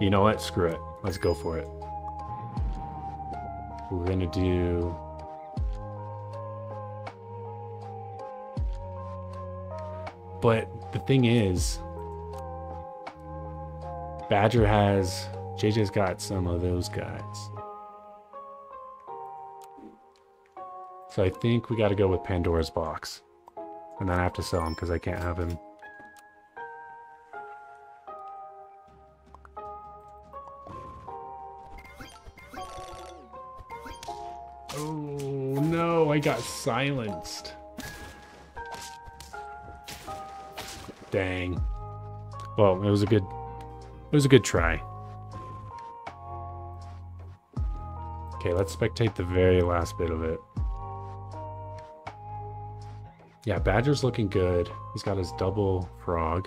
You know what? Screw it. Let's go for it. We're gonna do... But the thing is... Badger has... JJ's got some of those guys. So I think we gotta go with Pandora's Box. And then I have to sell him because I can't have him. Oh no, I got silenced. Dang. Well, it was a good try. Okay, let's spectate the very last bit of it. Yeah, Badger's looking good. He's got his double frog.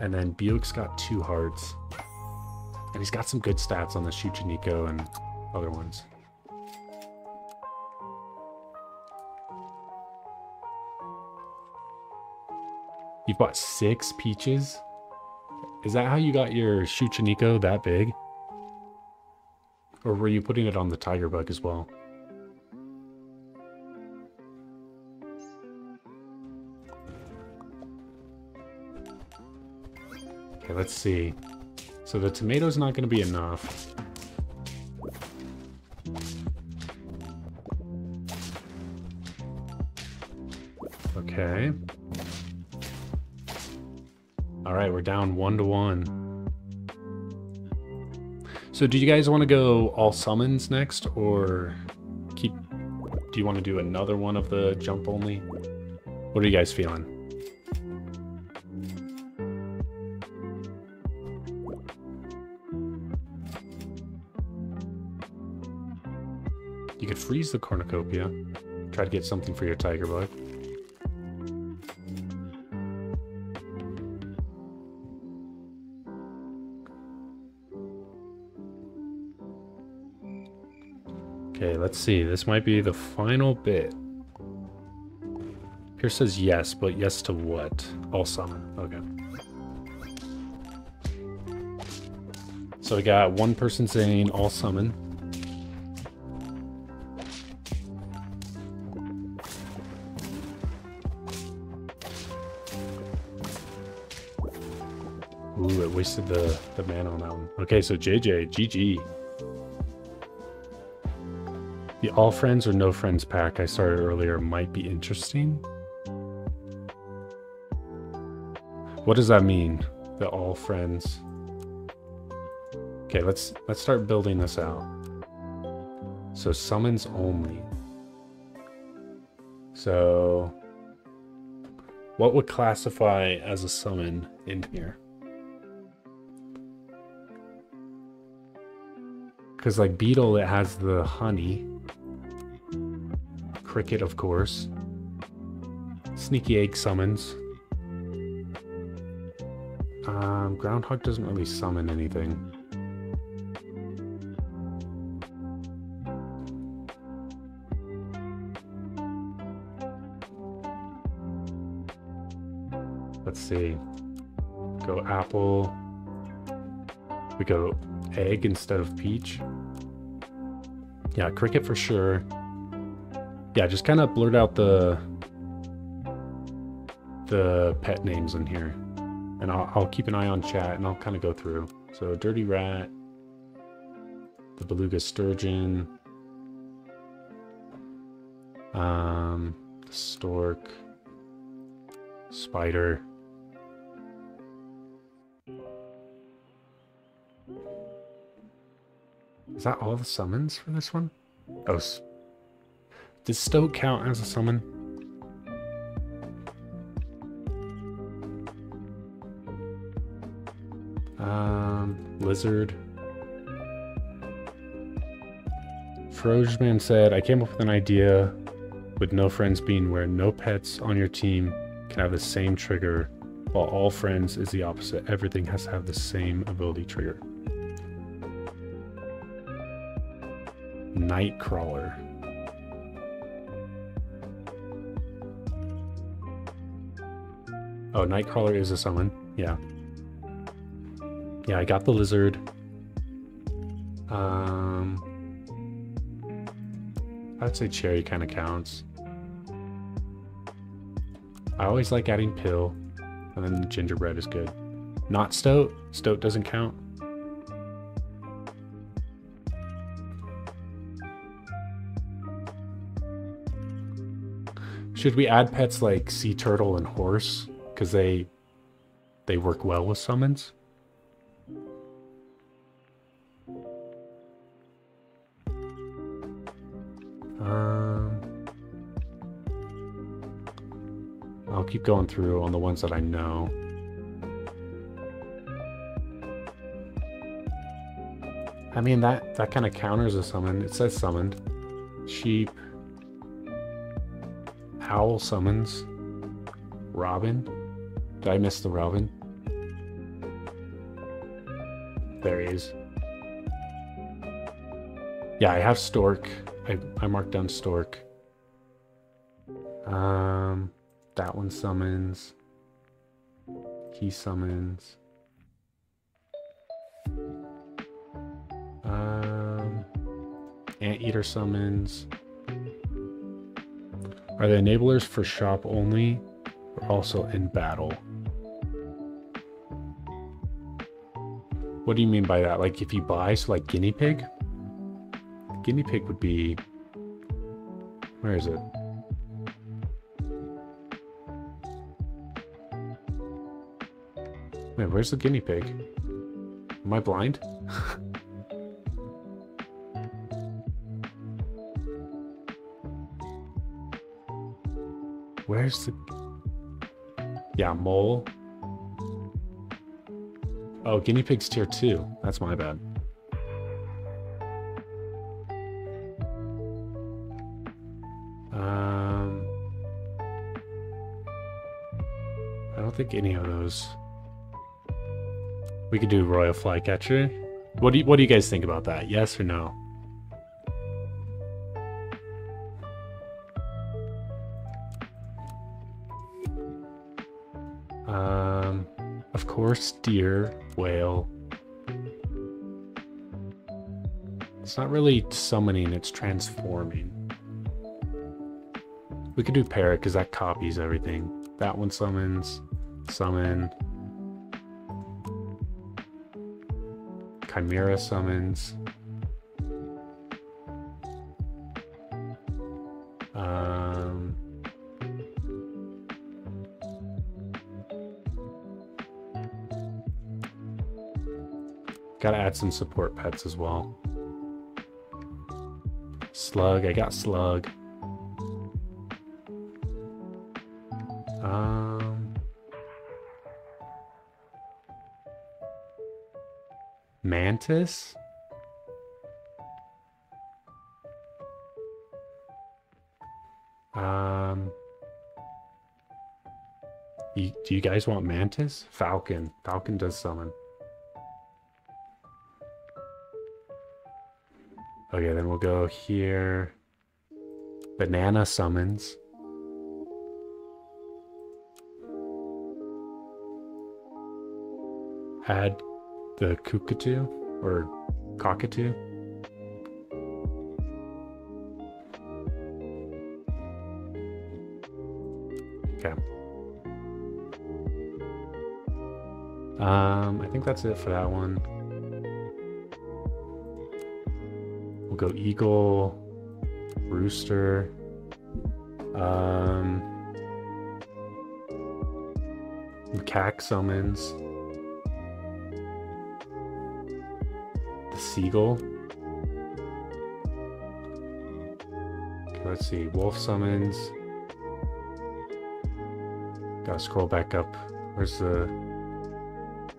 And then Buick's got 2 hearts. And he's got some good stats on the Shuchiniko and other ones. You've bought 6 peaches? Is that how you got your Shuchiniko that big? Or were you putting it on the Tiger Bug as well? Let's see. So the tomato's not going to be enough. Okay. All right, we're down 1-1. So do you guys want to go all summons next, or keep... Do you want to do another one of the jump only? What are you guys feeling? Freeze the cornucopia. Try to get something for your Tiger Bug. Okay, let's see. This might be the final bit. Here says yes, but yes to what? All summon. Okay. So we got one person saying all summon. Wasted the man on that one. Okay, so JJ, GG. The all friends or no friends pack I started earlier might be interesting. What does that mean? The all friends. Okay, let's start building this out. So summons only. So what would classify as a summon in here? Because like beetle, it has the honey. Cricket, of course. Sneaky egg summons. Groundhog doesn't really summon anything. Let's see. Go apple. We go egg instead of peach. Yeah, cricket for sure. Yeah, just kind of blurt out the pet names in here, and I'll keep an eye on chat and I'll kind of go through. So dirty rat, the beluga sturgeon, the stork, spider. Is that all the summons for this one? Oh, does Stoat count as a summon? Lizard. Frogman said, I came up with an idea with no friends being where no pets on your team can have the same trigger, while all friends is the opposite. Everything has to have the same ability trigger. Nightcrawler. Oh, Nightcrawler is a summon. Yeah. Yeah, I got the lizard. I'd say cherry kind of counts. I always like adding pill, and then the gingerbread is good. Not stoat. Stoat doesn't count. Should we add pets like sea turtle and horse? Because they work well with summons. I'll keep going through on the ones that I know. I mean, that kind of counters a summon. It says summoned. Sheep. Owl summons. Robin. Did I miss the Robin? There he is. Yeah, I have Stork. I marked down Stork. That one summons. He summons. Anteater summons. Are they enablers for shop only, or also in battle? What do you mean by that? Like if you buy, so like guinea pig? Guinea pig would be, where is it? Wait, where's the guinea pig? Am I blind? Where's the, yeah, mole. Oh, guinea pig's tier 2. That's my bad. I don't think any of those. We could do Royal Flycatcher. What do you guys think about that? Yes or no? Of course, deer, whale. It's not really summoning, it's transforming. We could do parrot because that copies everything. That one summons, summon. Chimera summons. Gotta add some support pets as well. Slug, I got slug. Mantis? Do you guys want Mantis? Falcon. Falcon does summon. Okay, then we'll go here. Banana summons. Add the cockatoo or cockatoo. Okay. I think that's it for that one. Go eagle, rooster, macaque summons, the seagull. Okay, let's see, wolf summons. Gotta scroll back up. Where's the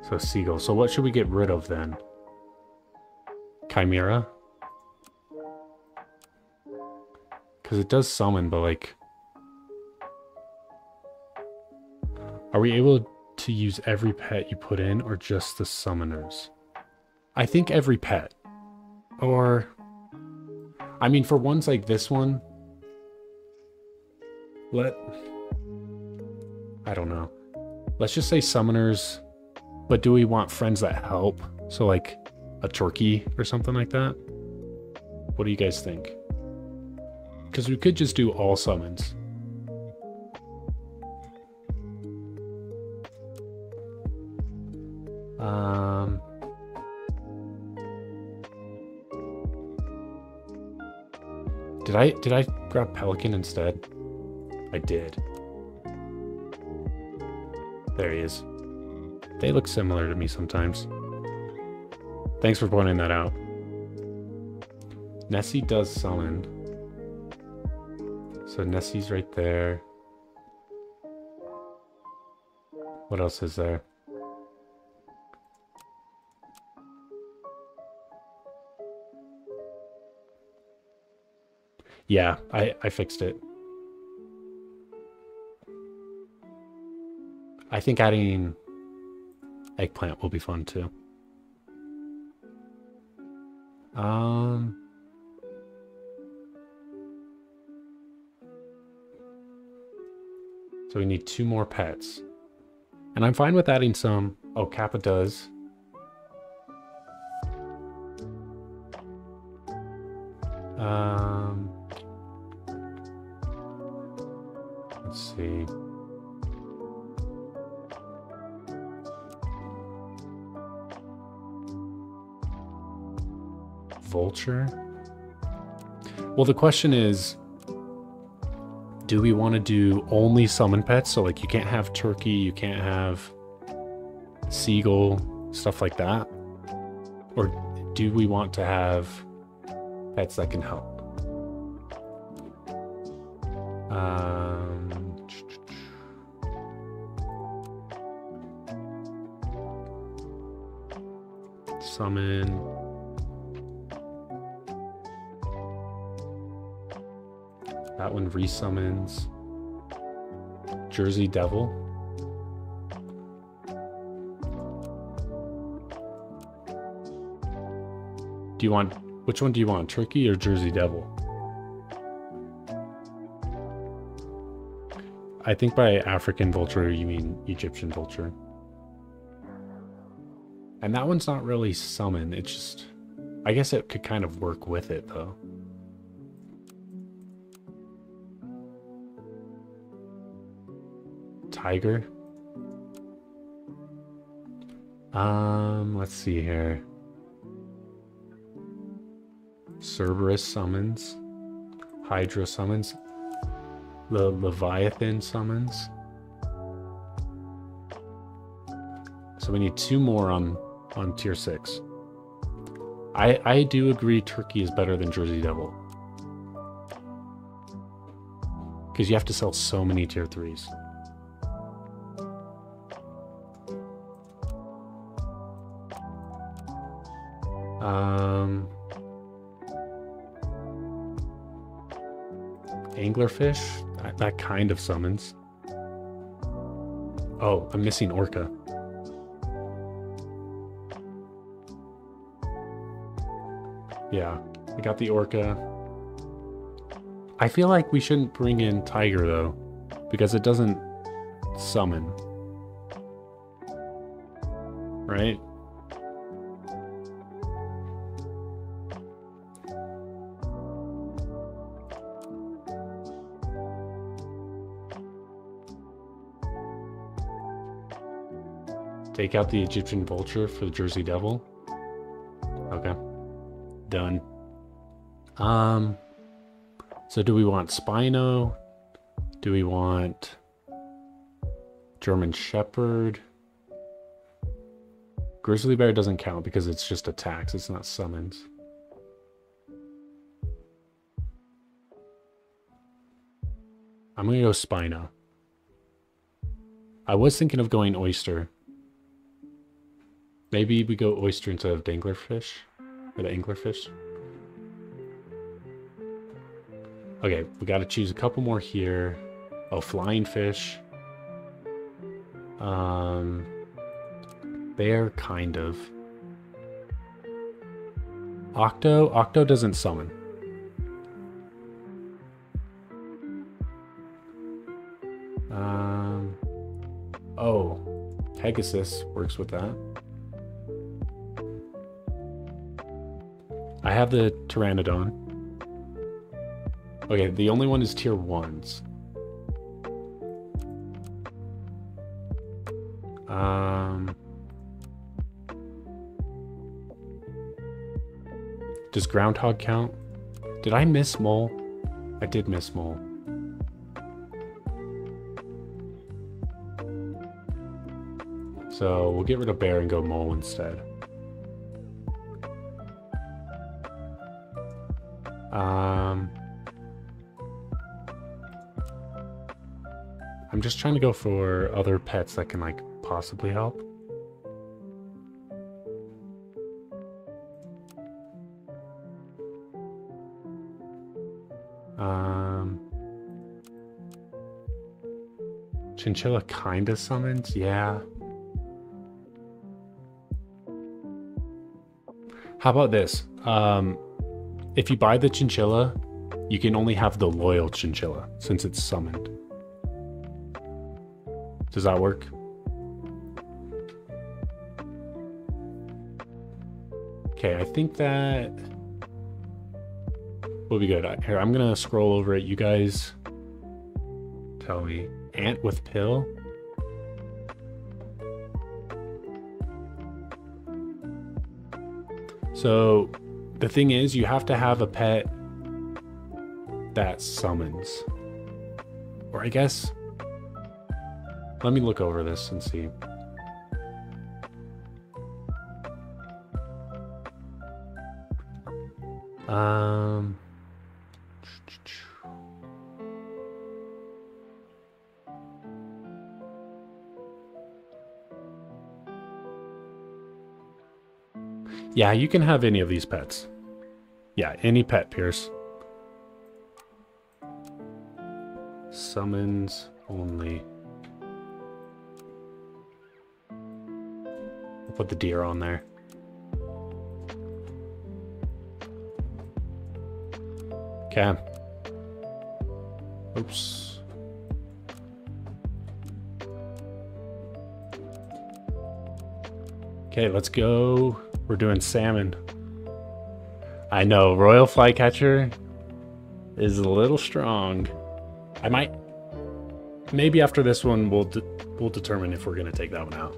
So Seagull. So what should we get rid of then? Chimera? Because it does summon, but like... Are we able to use every pet you put in or just the summoners? I think every pet. Or... I mean, for ones like this one... I don't know. Let's just say summoners, but do we want friends that help? So like a turkey or something like that? What do you guys think? Because we could just do all summons. Did I grab Pelican instead? I did. There he is. They look similar to me sometimes. Thanks for pointing that out. Nessie does summon. So Nessie's right there. What else is there? Yeah, I fixed it. I think adding eggplant will be fun too. So we need two more pets. And I'm fine with adding some. Oh, Kappa does. Let's see. Vulture? Well, the question is, do we want to do only summon pets? So like you can't have turkey, you can't have seagull, stuff like that. Or do we want to have pets that can help? Summon... That one resummons Jersey Devil. Do you want, which one do you want, Turkey or Jersey Devil? I think by African vulture you mean Egyptian vulture. And that one's not really summon, it's just, I guess it could kind of work with it though. Tiger. Let's see here. Cerberus summons. Hydra summons. The Leviathan summons. So we need two more on tier 6. I do agree turkey is better than Jersey Devil. Because you have to sell so many tier 3s. Anglerfish, that kind of summons. Oh, I'm missing orca. Yeah, we got the orca. I feel like we shouldn't bring in tiger though, because it doesn't summon, right? Take out the Egyptian vulture for the Jersey Devil. Okay. Done. So do we want Spino? Do we want German Shepherd? Grizzly Bear doesn't count because it's just attacks, it's not summons. I'm gonna go Spino. I was thinking of going Oyster. Maybe we go oyster instead of danglerfish. Or the anglerfish. Okay, we gotta choose a couple more here. Oh, flying fish. They're kind of. Octo? Octo doesn't summon. Oh, Pegasus works with that. I have the Pteranodon. Okay, the only one is tier 1s. Does Groundhog count? Did I miss Mole? I did miss Mole. So we'll get rid of Bear and go Mole instead. I'm just trying to go for other pets that can like possibly help. Chinchilla kinda summons, yeah. How about this? If you buy the Chinchilla, you can only have the loyal Chinchilla since it's summoned. Does that work? Okay, I think that will be good. Here, I'm gonna scroll over it. You guys tell me. Ant with pill? So the thing is, you have to have a pet that summons. Or I guess, let me look over this and see. Yeah, you can have any of these pets. Yeah, any pet, Pierce. Summons only. I'll put the deer on there. Okay. Oops. Okay, let's go. We're doing salmon. I know, Royal Flycatcher is a little strong. I might, maybe after this one, we'll determine if we're gonna take that one out.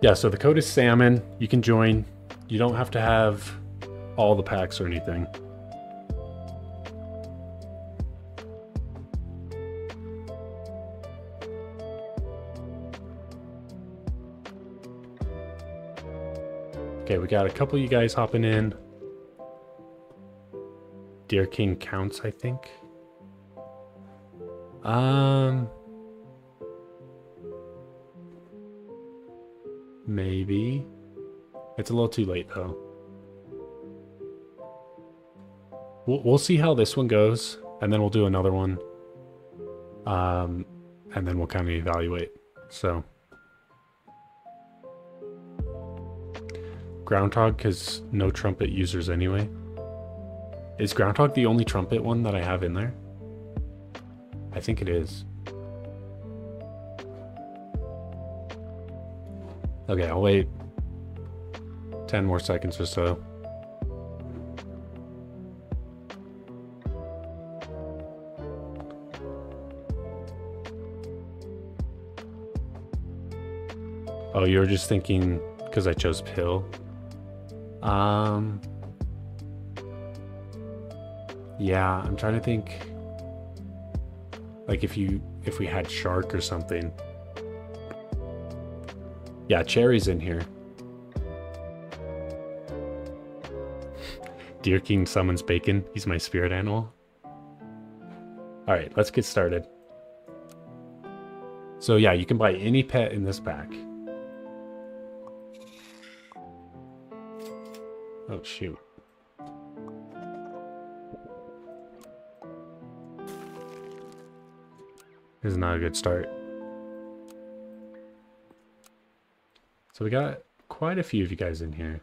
Yeah, so the code is salmon. You can join. You don't have to have all the packs or anything. Okay, we got a couple of you guys hopping in. Deer King counts, I think. Maybe. It's a little too late, though. We'll see how this one goes, and then we'll do another one. And then we'll kind of evaluate, so... Groundhog, because no trumpet users anyway. Is Groundhog the only trumpet one that I have in there? I think it is. Okay, I'll wait 10 more seconds or so. Oh, you were just thinking because I chose pill. Yeah, I'm trying to think, like if we had shark or something. Yeah, cherry's in here. Deer King summons bacon. He's my spirit animal. All right, let's get started. So yeah, you can buy any pet in this pack. Oh, shoot. This is not a good start. So we got quite a few of you guys in here.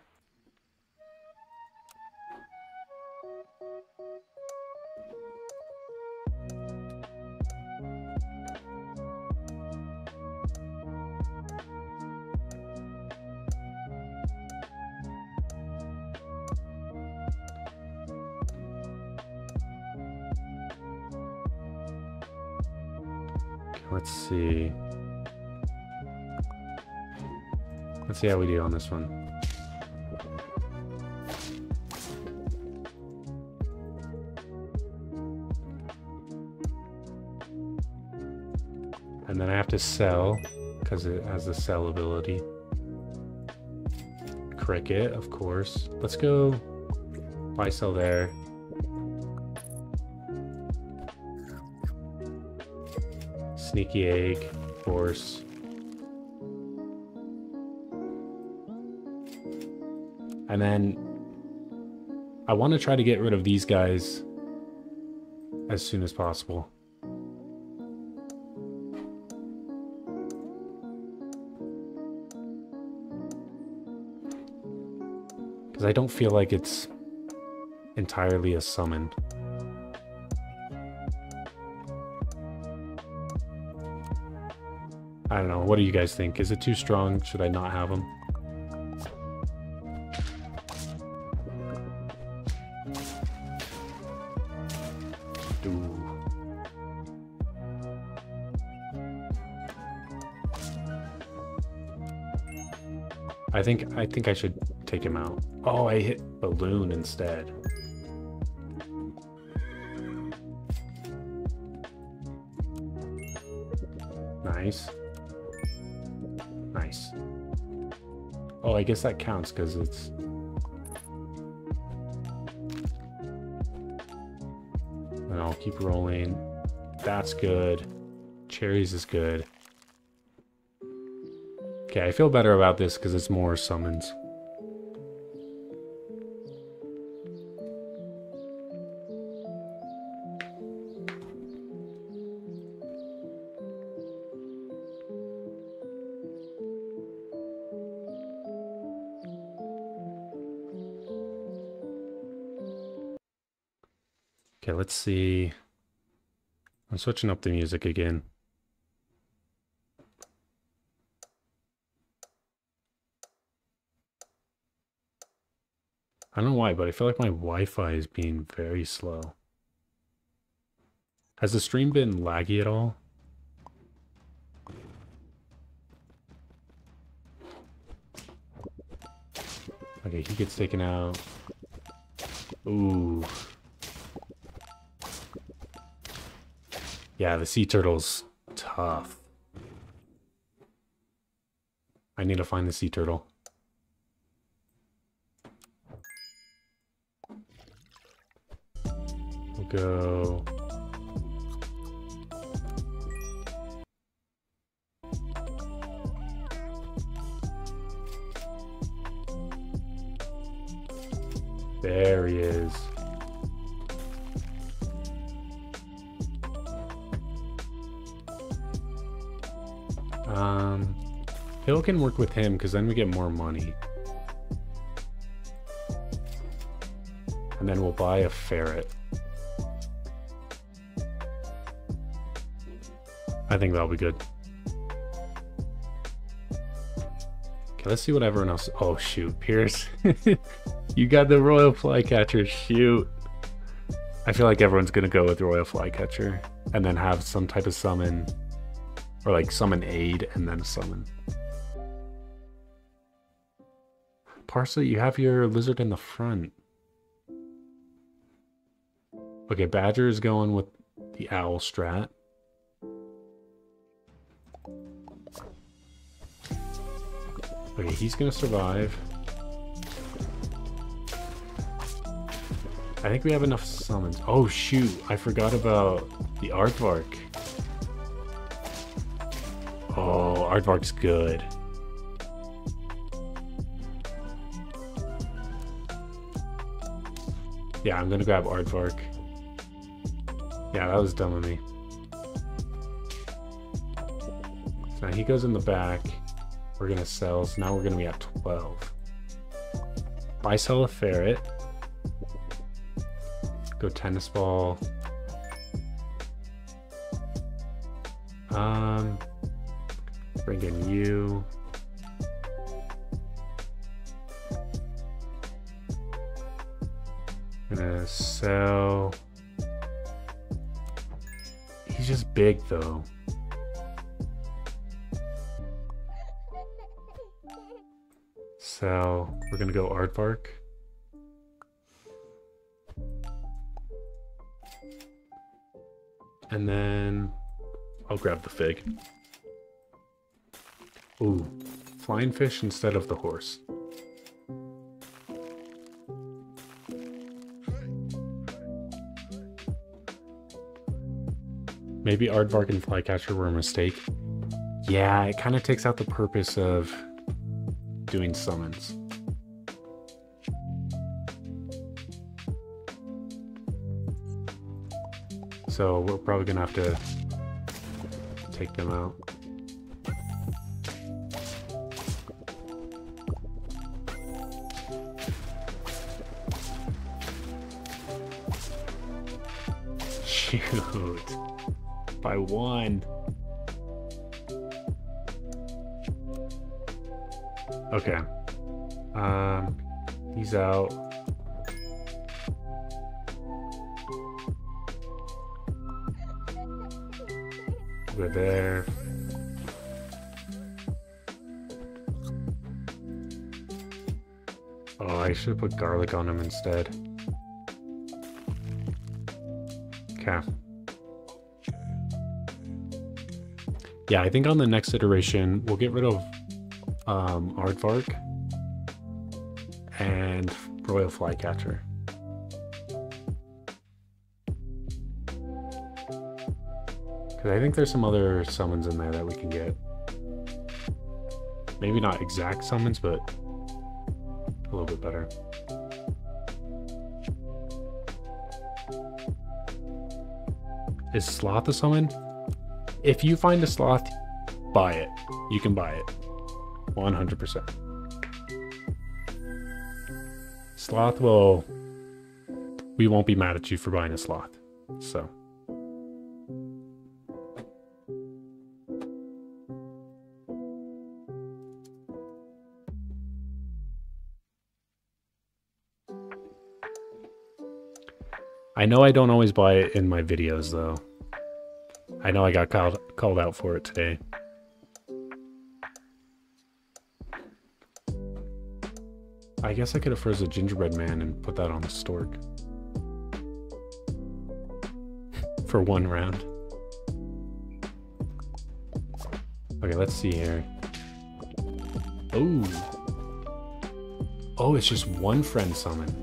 Let's see how we do on this one. And then I have to sell, because it has the sell ability. Cricket, of course. Let's go buy, sell there. Sneaky egg, horse. And then I want to try to get rid of these guys as soon as possible. Because I don't feel like it's entirely a summon. I don't know. What do you guys think? Is it too strong? Should I not have them? I think I should take him out. Oh, I hit balloon instead. Nice. Nice. Oh, I guess that counts because it's... And I'll keep rolling. That's good. Cherries is good. Okay, I feel better about this because it's more summons. Okay, let's see. I'm switching up the music again. I don't know why, but I feel like my Wi-Fi is being very slow. Has the stream been laggy at all? Okay, he gets taken out. Ooh. Yeah, the sea turtle's tough. I need to find the sea turtle. Go. There he is. Hill can work with him because then we get more money. And then we'll buy a ferret. I think that'll be good. Okay, let's see what everyone else... Oh, shoot, Pierce. You got the Royal Flycatcher, shoot. I feel like everyone's going to go with Royal Flycatcher and then have some type of summon or like summon aid and then summon. Parsa, you have your lizard in the front. Okay, Badger is going with the owl strat. Okay, he's gonna survive. I think we have enough summons. Oh shoot, I forgot about the Aardvark. Oh, Aardvark's good. Yeah, I'm gonna grab Aardvark. Yeah, that was dumb of me. So now he goes in the back. We're gonna sell, so now we're gonna be at 12. Buy, sell a ferret. Go tennis ball. Bring in you. Gonna sell. He's just big though. So we're gonna go Aardvark. And then I'll grab the fig. Ooh, flying fish instead of the horse. Maybe Aardvark and Flycatcher were a mistake. Yeah, it kind of takes out the purpose of doing summons. So we're probably gonna have to take them out. Shoot. By one. Okay. He's out. We're there. Oh, I should put garlic on him instead. Okay. Yeah, I think on the next iteration, we'll get rid of Aardvark and Royal Flycatcher. Because I think there's some other summons in there that we can get. Maybe not exact summons, but a little bit better. Is Sloth a summon? If you find a Sloth, buy it. You can buy it. 100%. Sloth will... We won't be mad at you for buying a Sloth. So. I know I don't always buy it in my videos, though. I know I got called out for it today. I guess I could have frozen a gingerbread man and put that on the stork. For one round. Okay, let's see here. Oh. Oh, it's just one friend summon.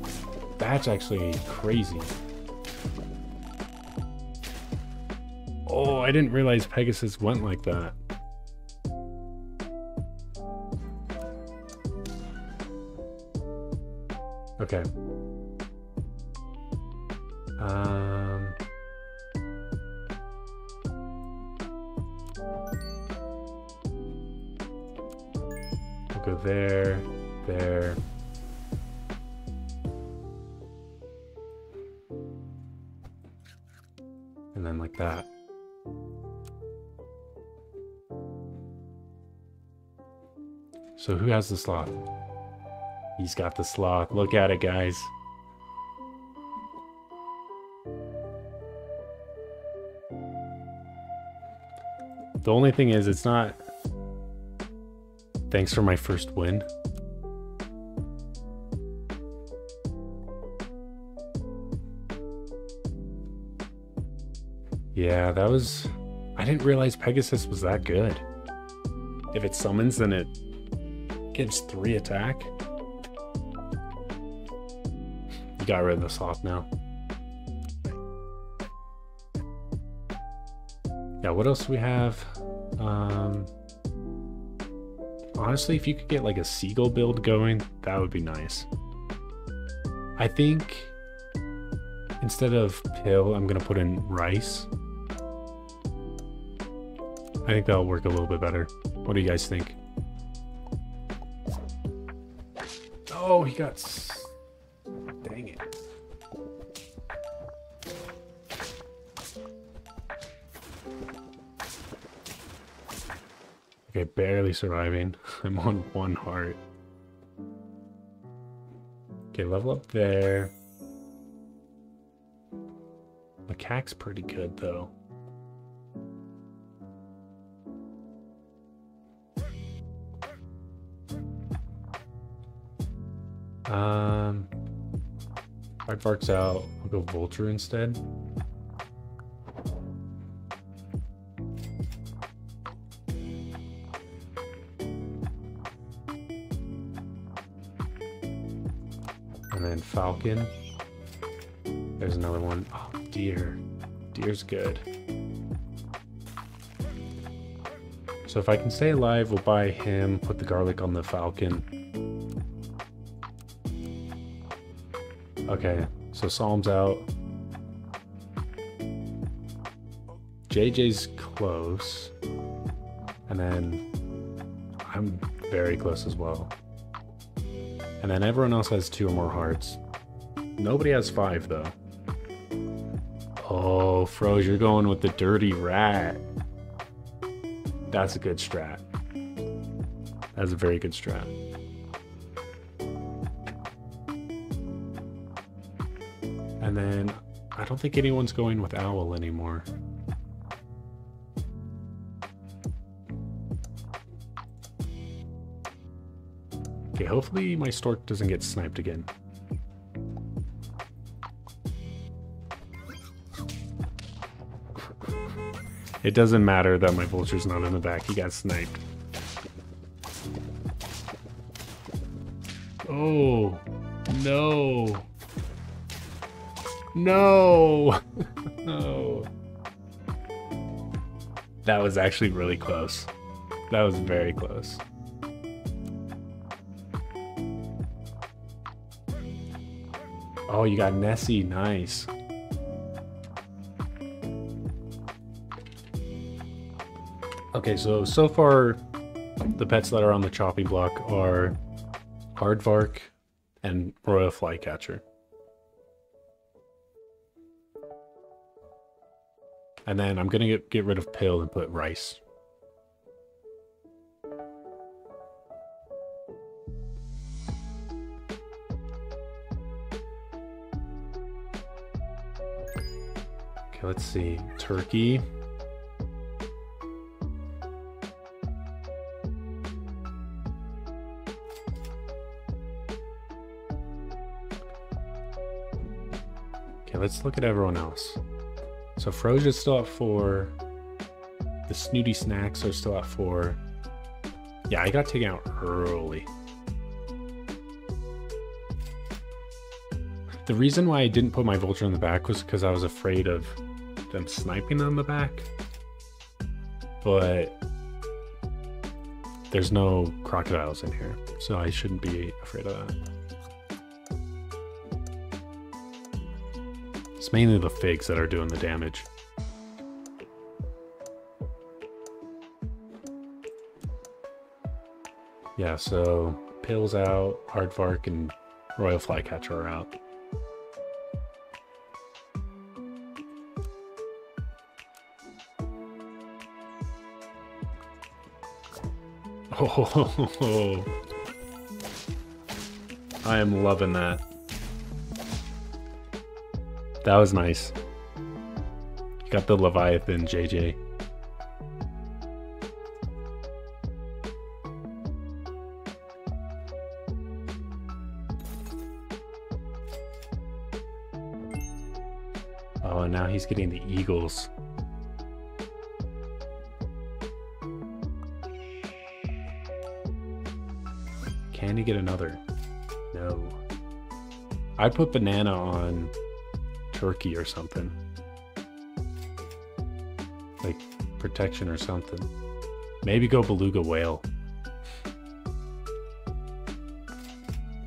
That's actually crazy. Oh, I didn't realize Pegasus went like that. Okay. We'll go there, there. And then like that. So who has the Sloth? He's got the Sloth. Look at it, guys. The only thing is, it's not... Thanks for my first win. Yeah, that was... I didn't realize Pegasus was that good. If it summons, then it gives 3 attack. Got rid of the Sloth now. Yeah, what else do we have? Honestly, if you could get like a seagull build going, that would be nice. I think instead of pill, I'm gonna put in rice. I think that'll work a little bit better. What do you guys think? Oh, he got... Dang it. Okay, barely surviving. I'm on one heart. Okay, level up there. Macaque's pretty good though. If Bark's out, I'll go Vulture instead. And then Falcon. There's another one. Oh, Deer. Deer's good. So if I can stay alive, we'll buy him, put the garlic on the Falcon. Okay, so Psalm's out. JJ's close. And then I'm very close as well. And then everyone else has 2 or more hearts. Nobody has 5 though. Oh, Froze, you're going with the dirty rat. That's a good strat. That's a very good strat. And then, I don't think anyone's going with Owl anymore. Okay, hopefully my Stork doesn't get sniped again. It doesn't matter that my Vulture's not in the back, he got sniped. Oh, no. No! No. That was actually really close. That was very close. Oh, you got Nessie. Nice. Okay, so far, the pets that are on the chopping block are Aardvark and Royal Flycatcher. And then I'm gonna get rid of pill and put rice. Okay, let's see. Turkey. Okay, let's look at everyone else. So Froze is still at 4. The Snooty Snacks are still at 4. Yeah, I got taken out early. The reason why I didn't put my Vulture in the back was because I was afraid of them sniping on the back. But there's no crocodiles in here, so I shouldn't be afraid of that. It's mainly the figs that are doing the damage. Yeah, so Pill's out, Aardvark and Royal Flycatcher are out. Oh, I am loving that. That was nice. Got the Leviathan, JJ. Oh, and now he's getting the eagles. Can he get another? No. I put banana on turkey or something, like protection or something. Maybe go beluga whale.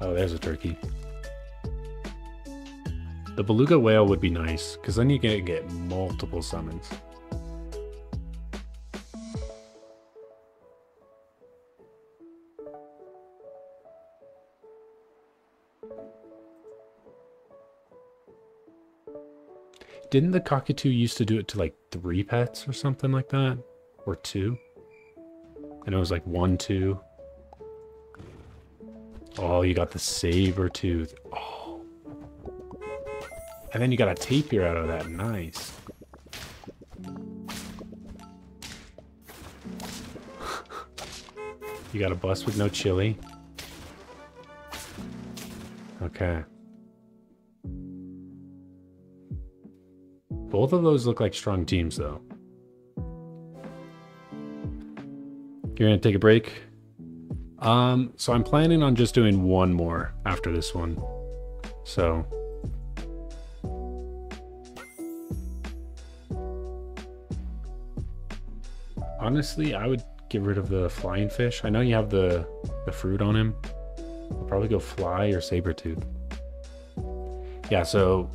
Oh, there's a turkey. The beluga whale would be nice, because then you can get multiple summons. Didn't the cockatoo used to do it to like 3 pets or something like that? Or 2? And it was like 1, 2. Oh, you got the saber tooth. Oh. And then you got a tapir out of that. Nice. You got a bus with no chili. Okay. Both of those look like strong teams, though. You're gonna take a break? So I'm planning on just doing one more after this one. So. Honestly, I would get rid of the flying fish. I know you have the fruit on him. I'll probably go fly or sabertooth. Yeah, so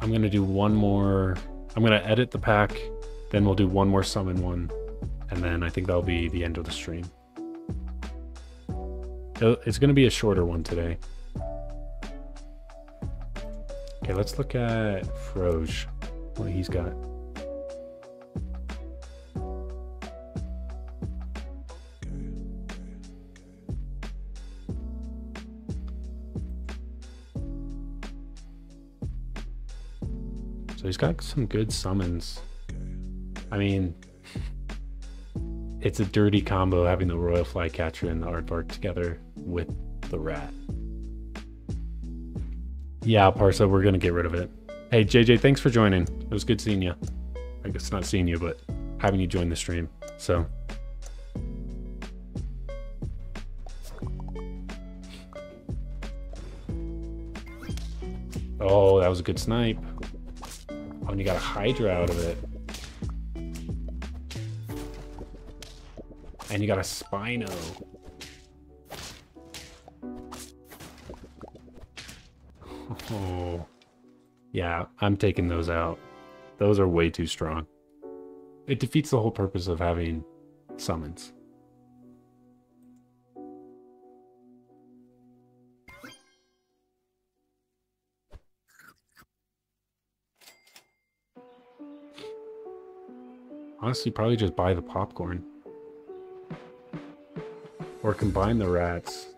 I'm gonna do one more. I'm gonna edit the pack, then we'll do one more summon one, and then I think that'll be the end of the stream. It's gonna be a shorter one today. Okay, let's look at Froze, what he's got. So he's got some good summons. I mean, it's a dirty combo having the Royal Flycatcher and the Aardvark together with the rat. Yeah, Parsa, we're gonna get rid of it. Hey, JJ, thanks for joining. It was good seeing you. I guess not seeing you, but having you join the stream, so. Oh, that was a good snipe. Oh, and you got a Hydra out of it. And you got a Spino. Oh. Yeah, I'm taking those out. Those are way too strong. It defeats the whole purpose of having summons. Honestly, probably just buy the popcorn. Or combine the rats.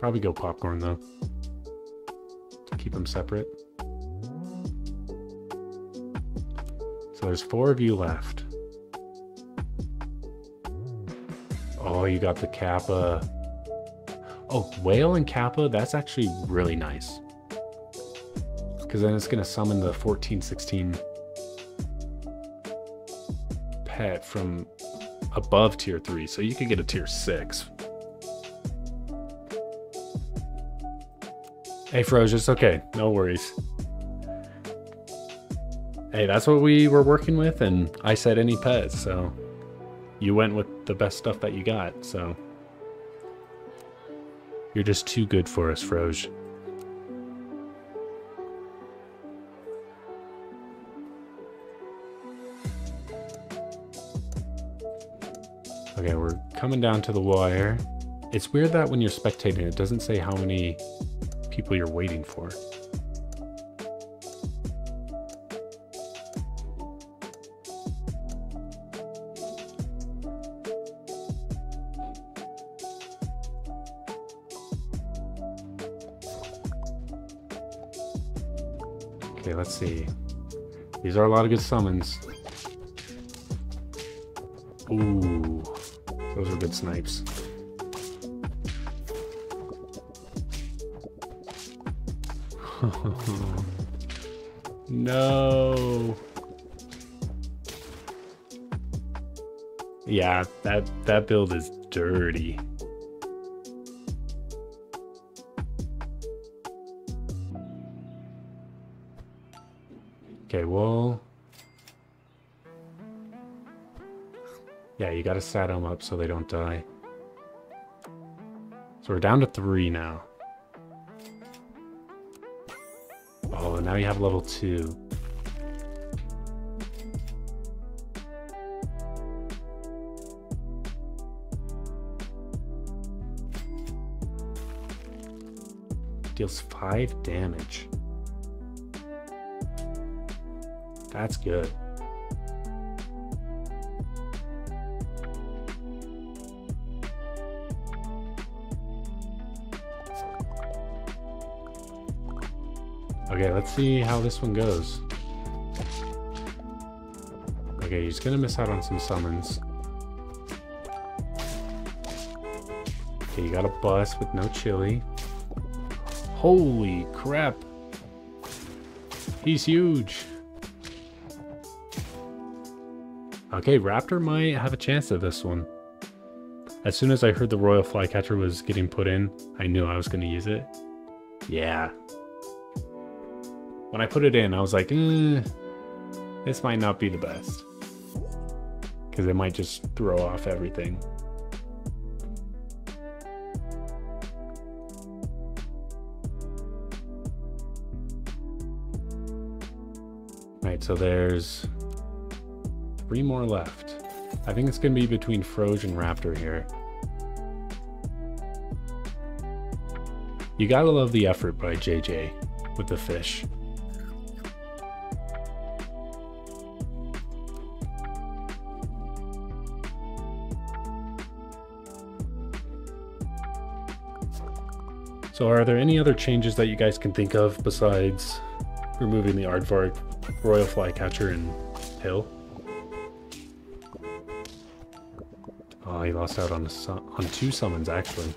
Probably go popcorn, though. Keep them separate. So there's 4 of you left. Oh, you got the Kappa. Oh, whale and Kappa, that's actually really nice. Because then it's going to summon the 14/16 pet from above tier 3, so you could get a tier 6. Hey, Froze, it's okay, no worries. Hey, that's what we were working with, and I said any pets, so you went with the best stuff that you got, so. You're just too good for us, Froze. Okay, we're coming down to the wire. It's weird that when you're spectating, it doesn't say how many people you're waiting for. Okay, let's see. These are a lot of good summons. Ooh. Those are good snipes. No. Yeah, that build is dirty. Okay, well. Yeah, you gotta sat them up so they don't die. So we're down to 3 now. Now you have level 2. Deals 5 damage. That's good. Okay, let's see how this one goes. Okay, he's gonna miss out on some summons. Okay, you got a bus with no chili. Holy crap! He's huge! Okay, Raptor might have a chance at this one. As soon as I heard the Royal Flycatcher was getting put in, I knew I was gonna use it. Yeah. When I put it in, I was like, this might not be the best. Because it might just throw off everything. Alright, so there's 3 more left. I think it's going to be between Froze and Raptor here. You gotta love the effort by JJ with the fish. So are there any other changes that you guys can think of besides removing the Aardvark, Royal Flycatcher, and Hill? Oh, he lost out on 2 summons, actually.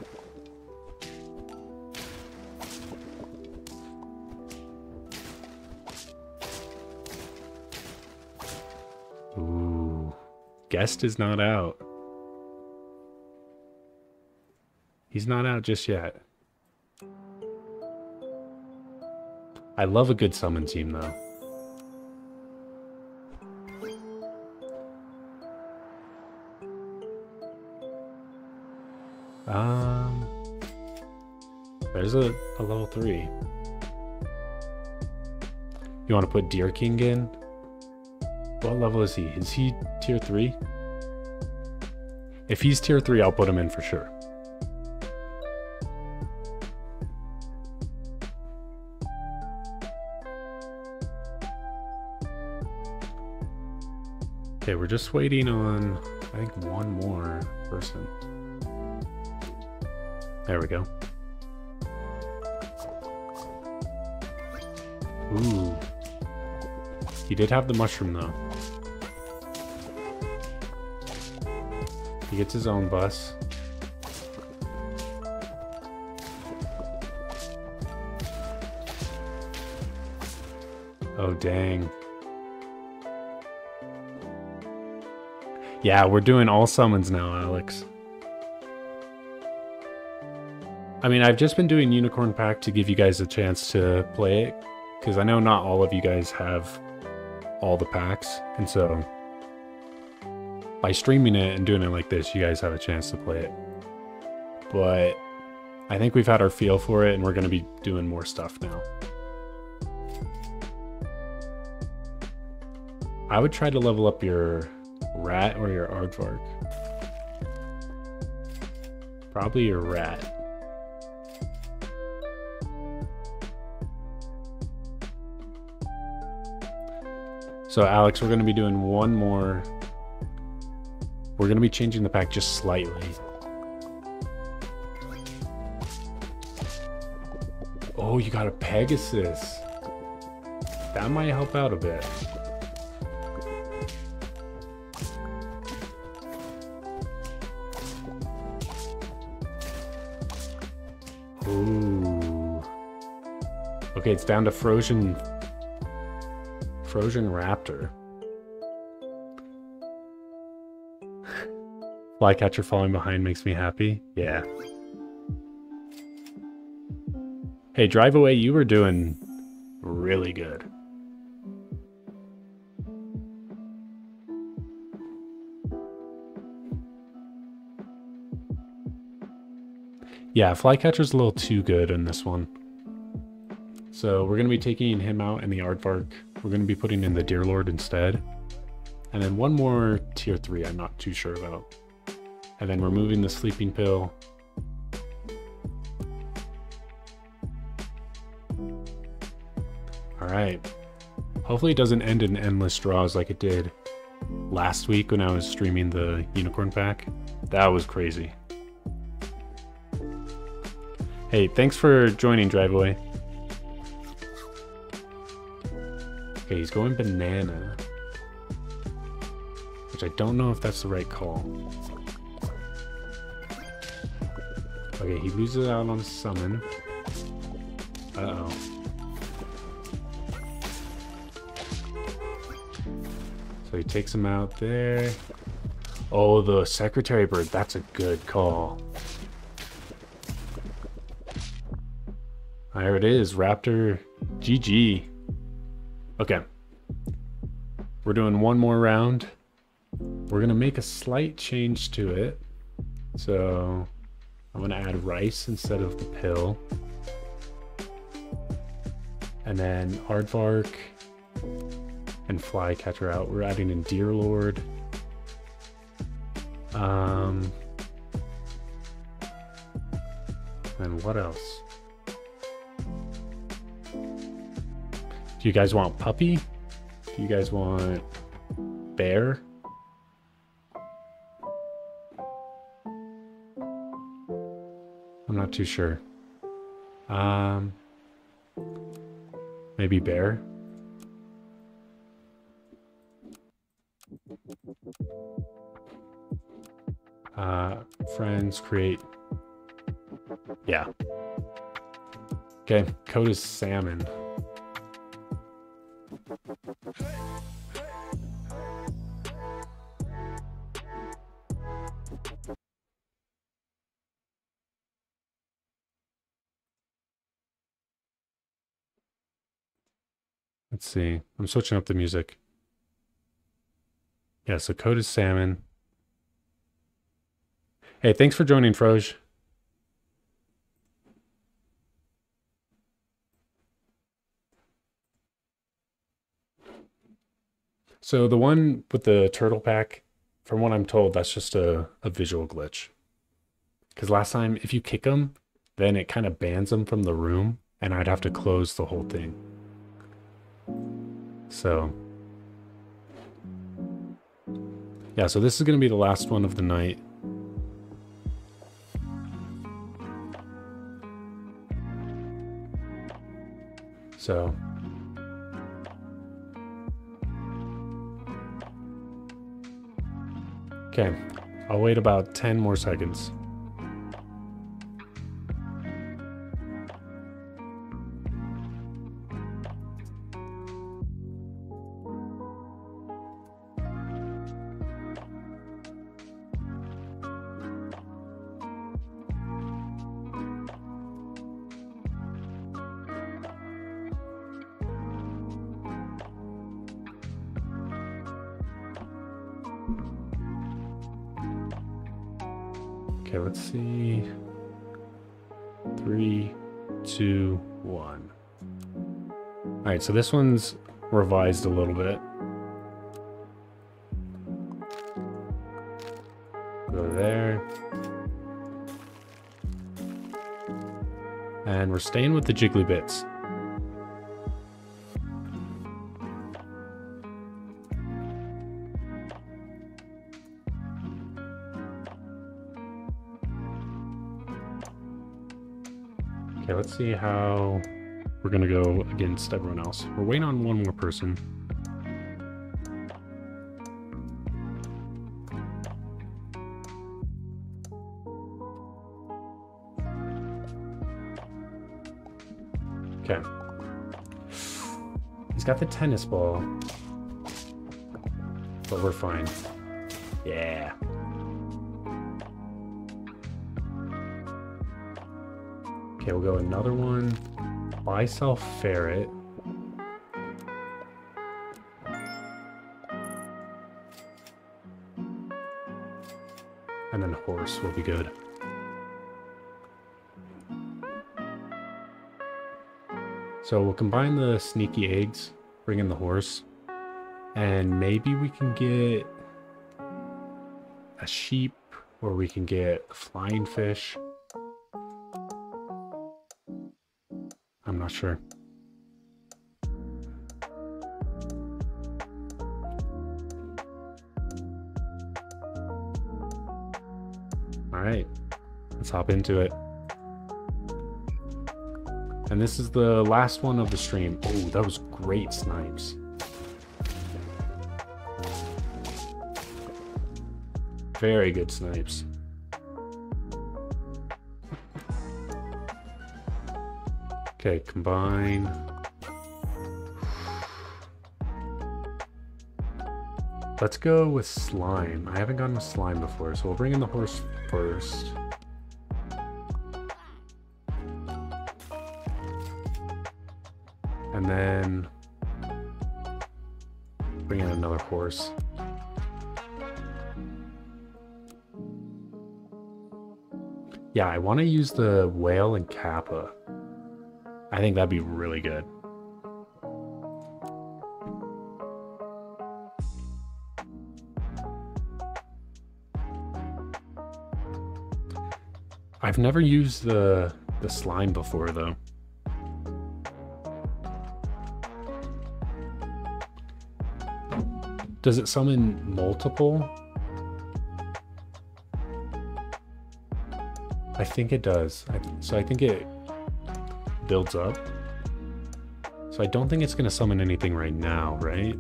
Ooh. Guest is not out. He's not out just yet. I love a good summon team, though. There's a level 3. You want to put Deer King in? What level is he? Is he tier 3? If he's tier 3, I'll put him in for sure. Okay, we're just waiting on, I think, 1 more person. There we go. Ooh. He did have the mushroom, though. He gets his own bus. Oh, dang. Yeah, we're doing all summons now, Alex. I mean, I've just been doing Unicorn Pack to give you guys a chance to play it, because I know not all of you guys have all the packs, and so by streaming it and doing it like this, you guys have a chance to play it. But I think we've had our feel for it, and we're going to be doing more stuff now. I would try to level up your Rat or your Aardvark? Probably your Rat. So Alex, we're going to be doing 1 more. We're going to be changing the pack just slightly. Oh, you got a Pegasus. That might help out a bit. Okay, it's down to Frozen Raptor. Flycatcher falling behind makes me happy. Yeah. Hey, Drive Away, you were doing really good. Yeah, Flycatcher's a little too good in this one. So we're going to be taking him out in the Aardvark. We're going to be putting in the Deer Lord instead. And then one more tier 3 I'm not too sure about. And then we're moving the Sleeping Pill. Alright. Hopefully it doesn't end in endless draws like it did last week when I was streaming the Unicorn Pack. That was crazy. Hey, thanks for joining, Driveway. Okay, he's going banana, which I don't know if that's the right call. Okay, he loses out on summon. Uh-oh. So he takes him out there. Oh, the secretary bird, that's a good call. There it is, Raptor GG. Okay, we're doing one more round. We're gonna make a slight change to it. So I'm gonna add rice instead of the pill. And then Aardvark and Flycatcher out. We're adding in Deer Lord. And what else? Do you guys want puppy? Do you guys want bear? I'm not too sure. Maybe bear? Friends create. Yeah. Okay, code is salmon. Let's see, I'm switching up the music. Yeah, so code is salmon. Hey, thanks for joining, Froze. So the one with the turtle pack, from what I'm told, that's just a visual glitch. Because last time, if you kick them, then it kind of bans them from the room, and I'd have to close the whole thing. So yeah, so this is going to be the last one of the night. So okay, I'll wait about 10 more seconds. Let's see. 3, 2, 1. All right, so this one's revised a little bit. Go there. And we're staying with the jiggly bits. Let's see how we're gonna go against everyone else. We're waiting on one more person. Okay. He's got the tennis ball, but we're fine. Yeah. Okay, we'll go another one. Buy, sell, ferret. And then horse will be good. So So we'll combine the sneaky eggs, bring in the horse, and maybe we can get a sheep, or we can get a flying fish. I'm not sure. Alright, let's hop into it. And this is the last one of the stream. Oh, that was great snipes. Very good snipes. Okay, combine. Let's go with slime. I haven't gone with slime before, so we'll bring in the horse first. And then bring in another horse. Yeah, I want to use the whale and kappa. I think that'd be really good. I've never used the slime before though. Does it summon multiple? I think it does. So I think it builds up. So I don't think it's going to summon anything right now, right?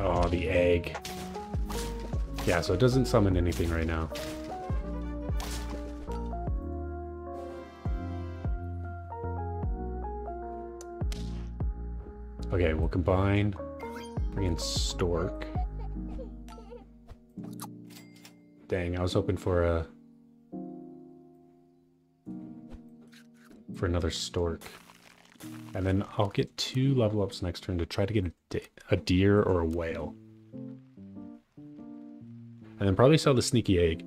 Oh, the egg. Yeah, so it doesn't summon anything right now. Okay, we'll combine, bring in Stork. Dang, I was hoping for another Stork. And then I'll get 2 level ups next turn to try to get a deer or a whale. And then probably sell the sneaky egg.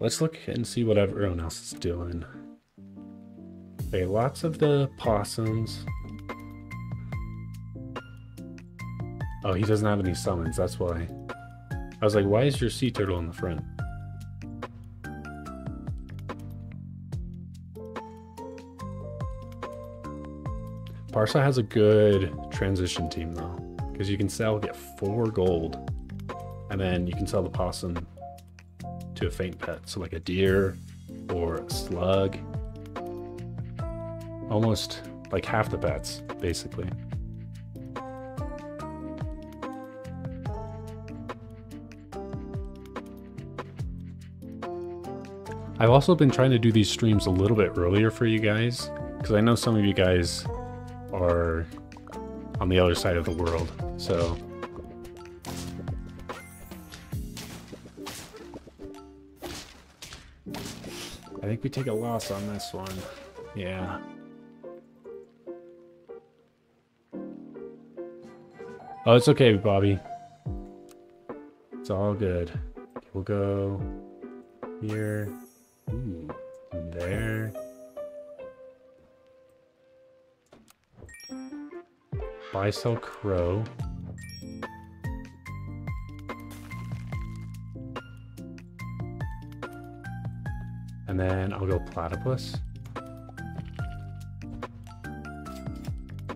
Let's look and see what everyone else is doing. Okay, lots of the possums. Oh, he doesn't have any summons, that's why. I was like, why is your sea turtle in the front? Parsa has a good transition team though, because you can sell, get 4 gold, and then you can sell the possum to a faint pet, so like a deer or a slug. Almost like half the bats, basically. I've also been trying to do these streams a little bit earlier for you guys, because I know some of you guys are on the other side of the world, so. I think we take a loss on this one. Yeah. Oh, it's okay, Bobby. It's all good. Okay, we'll go here, ooh, and there. Buy, sell crow. And then I'll go platypus.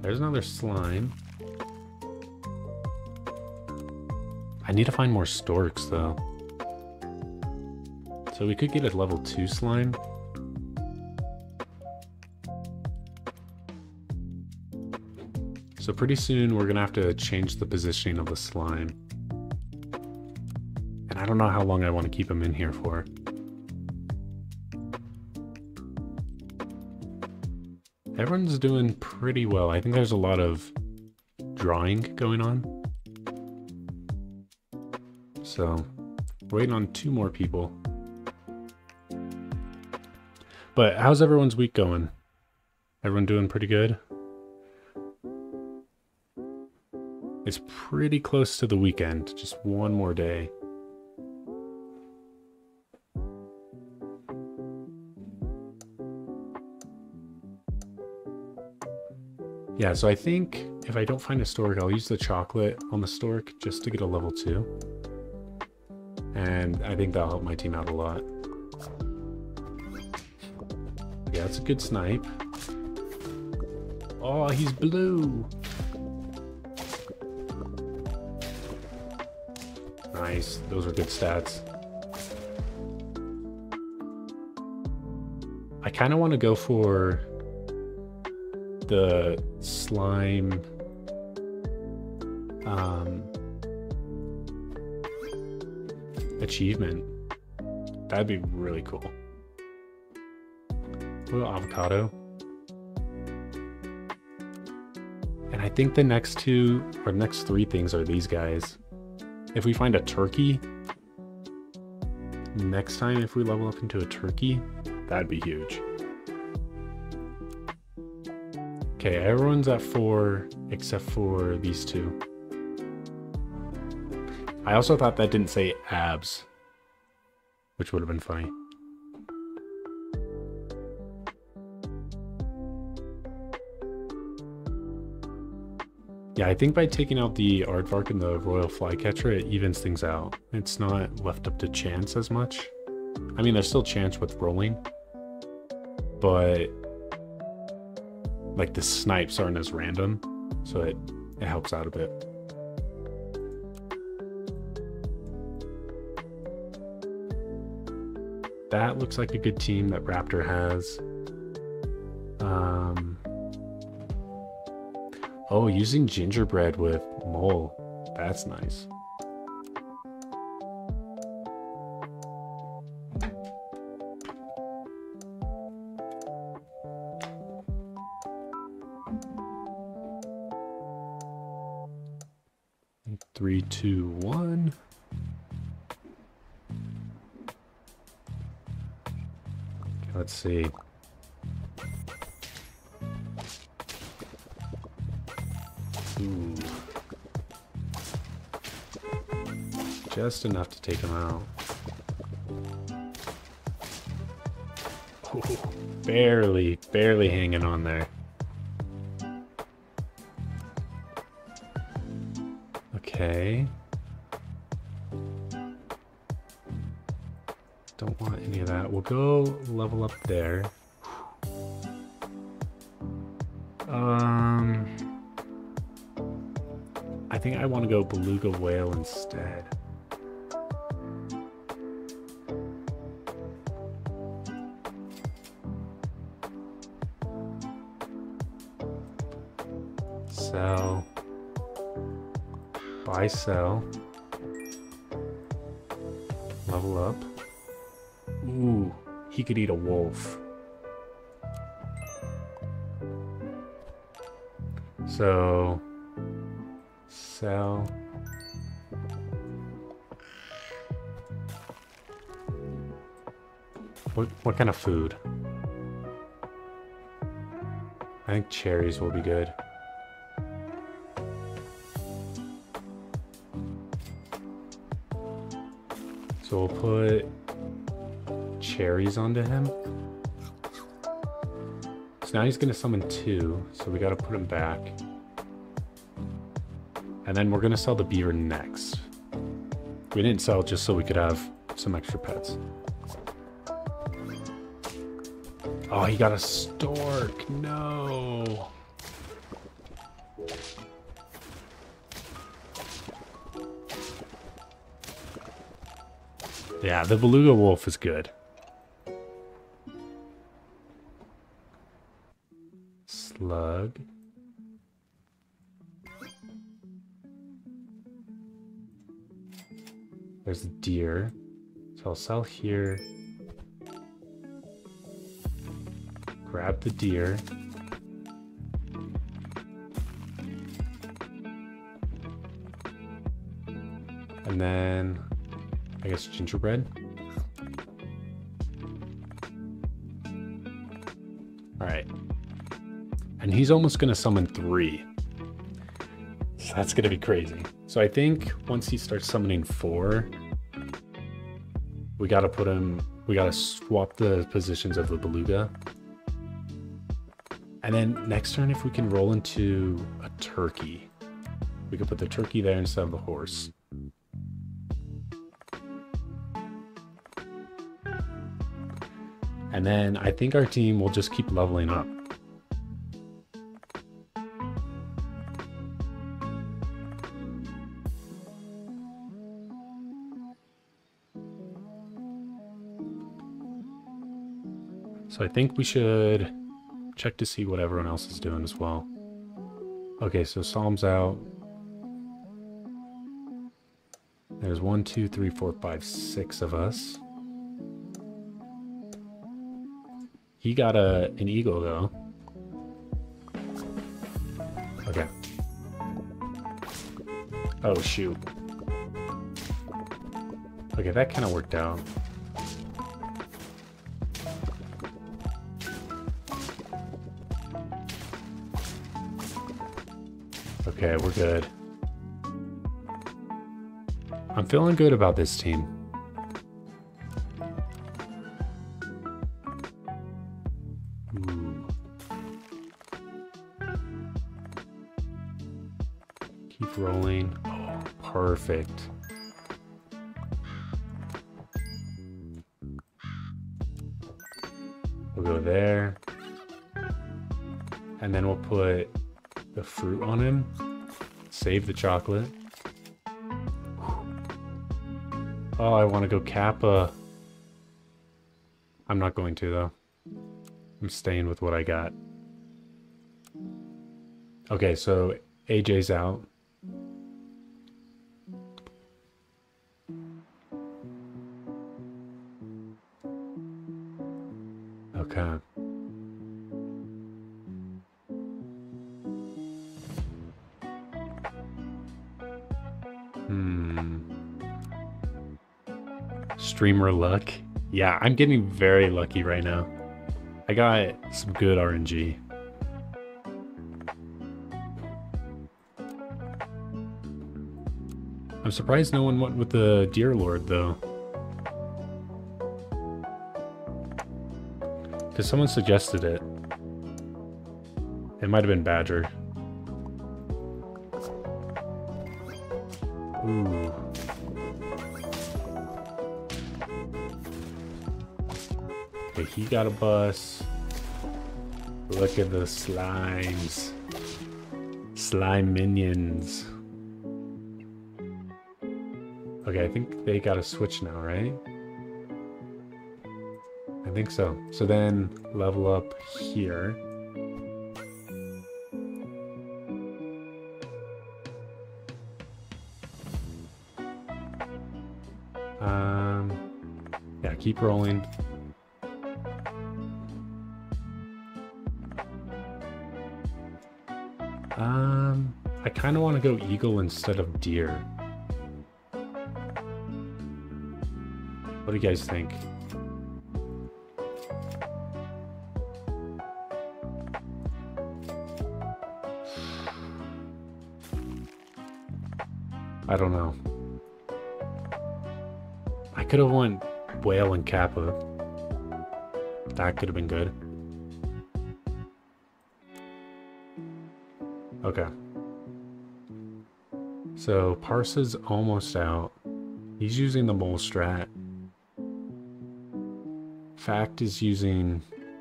There's another slime. I need to find more storks though. So we could get a level 2 slime. So pretty soon we're gonna have to change the positioning of the slime. And I don't know how long I want to keep them in here for. Everyone's doing pretty well. I think there's a lot of drawing going on. So, waiting on 2 more people. But how's everyone's week going? Everyone doing pretty good? It's pretty close to the weekend. Just one more day. Yeah, so I think if I don't find a Stork, I'll use the chocolate on the Stork just to get a level 2. And I think that'll help my team out a lot. Yeah, that's a good snipe. Oh, he's blue! Nice, those are good stats. I kind of want to go for the slime, achievement. That'd be really cool. A little avocado. And I think the next two, or next three things are these guys. If we find a turkey, next time if we level up into a turkey, that'd be huge. Okay, everyone's at 4 except for these two. I also thought that didn't say abs, which would have been funny. Yeah, I think by taking out the Aardvark and the Royal Flycatcher, it evens things out. It's not left up to chance as much. I mean, there's still chance with rolling, but like the snipes aren't as random, so it helps out a bit. That looks like a good team that Raptor has. Oh, using gingerbread with mole. That's nice. And 3, 2, 1. Okay, let's see. Ooh. Just enough to take him out. Ooh, barely hanging on there. Okay. Don't want any of that. We'll go level up there. I think I want to go beluga whale instead. Sell. Buy, sell. Level up. Ooh, he could eat a wolf. So... sell. What kind of food? I think cherries will be good. So we'll put cherries onto him. So now he's gonna summon 2, so we gotta put him back. And then we're gonna sell the beaver next. We didn't sell just so we could have some extra pets. Oh, he got a stork, no. Yeah, the beluga wolf is good. Slug. There's a deer, so I'll sell here, grab the deer, and then I guess gingerbread. All right, and he's almost gonna summon 3. So that's gonna be crazy. So I think once he starts summoning 4, we gotta put him, we gotta swap the positions of the beluga. And then next turn, if we can roll into a turkey, we could put the turkey there instead of the horse. And then I think our team will just keep leveling up. So I think we should check to see what everyone else is doing as well. Okay, so Psalm's out. There's 1, 2, 3, 4, 5, 6 of us. He got an eagle though. Okay. Oh shoot. Okay, that kind of worked out. Okay, we're good. I'm feeling good about this team. Ooh. Keep rolling. Oh, perfect. We'll go there. And then we'll put the fruit on him. Save the chocolate. Oh, I want to go Kappa. I'm not going to, though. I'm staying with what I got. Okay, so AJ's out. Okay. Streamer luck. Yeah, I'm getting very lucky right now. I got some good RNG. I'm surprised no one went with the Deer Lord though. Because someone suggested it. It might have been Badger. Ooh. He got a bus. Look at the slimes. Slime minions. Okay, I think they got a switch now, right? I think so. So then level up here. Yeah, keep rolling. I kind of want to go eagle instead of deer. What do you guys think? I don't know. I could have went whale and kappa. That could have been good. Okay. So Parsa's almost out. He's using the mole strat. Fact is using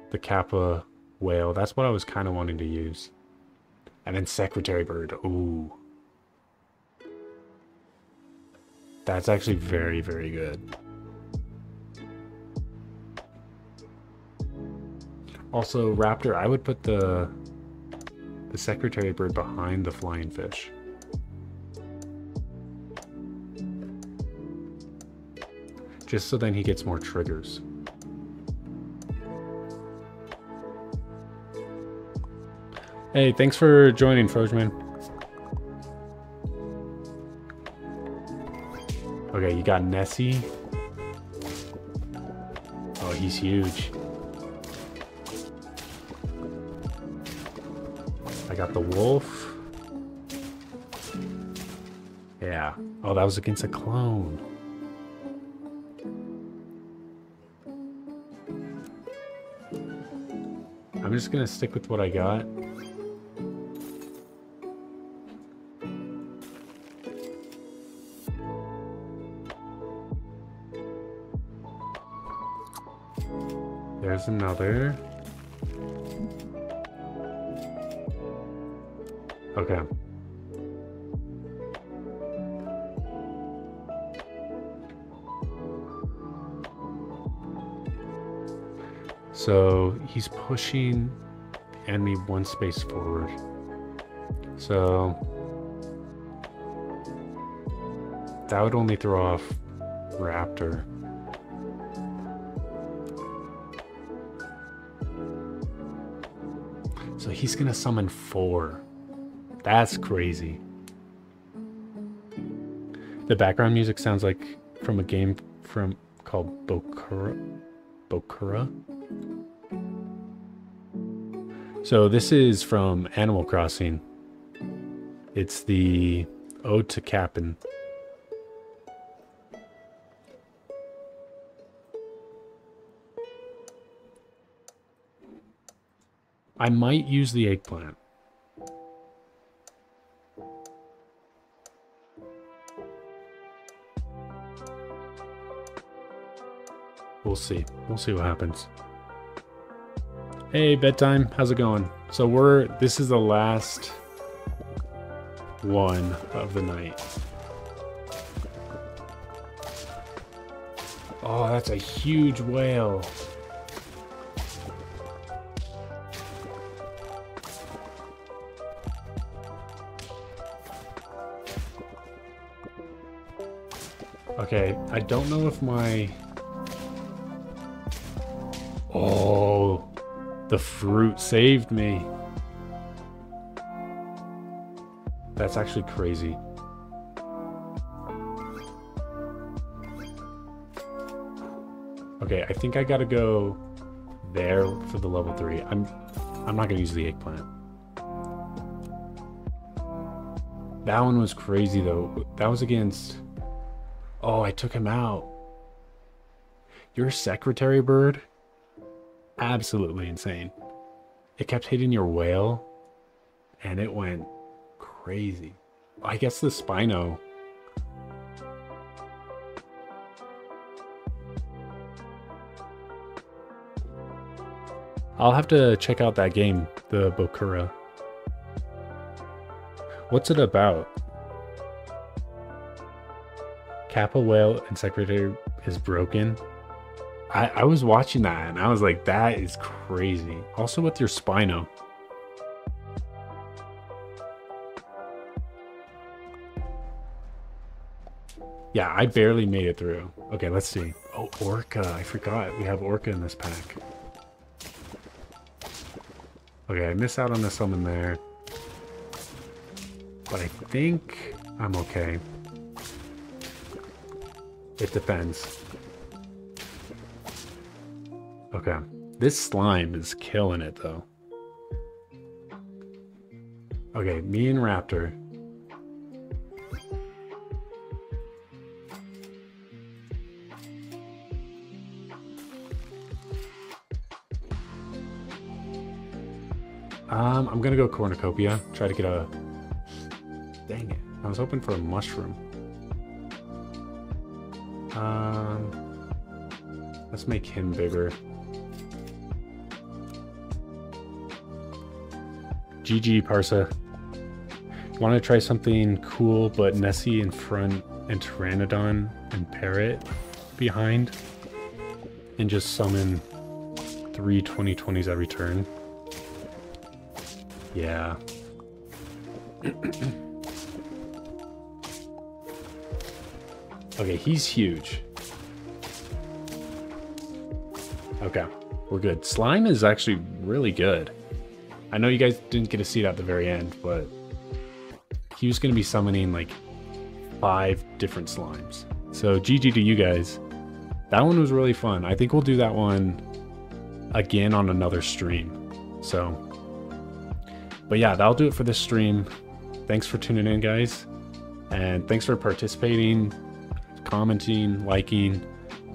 the Kappa whale. That's what I was kind of wanting to use. And then Secretary Bird. Ooh. That's actually very, very good. Also, Raptor, I would put the Secretary Bird behind the Flying Fish. Just so then he gets more triggers. Hey, thanks for joining, Frogman. Okay, you got Nessie. Oh, he's huge. I got the wolf. Yeah. Oh, that was against a clone. I'm just gonna stick with what I got. There's another. Okay. So he's pushing the enemy one space forward. So that would only throw off Raptor. So he's gonna summon 4. That's crazy. The background music sounds like from a game called Bokura. So this is from Animal Crossing. It's the Ode to Cap'n. I might use the eggplant. We'll see. We'll see what happens. Hey, bedtime. How's it going? So this is the last one of the night. Oh, that's a huge whale. Okay, I don't know if my... Oh, the fruit saved me. That's actually crazy. Okay, I think I gotta go there for the level 3. I'm not gonna use the eggplant. That one was crazy though. That was against... Oh, I took him out. Your secretary bird? Absolutely insane. It kept hitting your whale, and it went crazy. I guess the Spino. I'll have to check out that game, the Bokura. What's it about? Kappa whale and secretary is broken. I was watching that and I was like, that is crazy. Also with your Spino. Yeah, I barely made it through. Okay, let's see. Oh, Orca. I forgot we have Orca in this pack. Okay, I missed out on the summon there. But I think I'm okay. It depends. Okay. This slime is killing it, though. Okay, me and Raptor. I'm gonna go Cornucopia. Try to get a... Dang it. I was hoping for a mushroom. Let's make him bigger. GG, Parsa. Want to try something cool, but Nessie in front and Pteranodon and Parrot behind, and just summon 3 2020s every turn. Yeah. Okay, he's huge. Okay, we're good. Slime is actually really good. I know you guys didn't get to see it at the very end, but he was going to be summoning like 5 different slimes. So GG to you guys. That one was really fun. I think we'll do that one again on another stream. So, but yeah, that'll do it for this stream. Thanks for tuning in, guys. And thanks for participating, commenting, liking,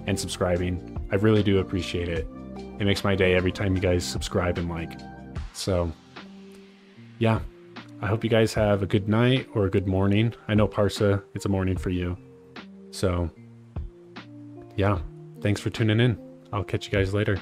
and subscribing. I really do appreciate it. It makes my day every time you guys subscribe and like. So, yeah. I hope you guys have a good night or a good morning. I know, Parsa, it's a morning for you. So, yeah. Thanks for tuning in. I'll catch you guys later.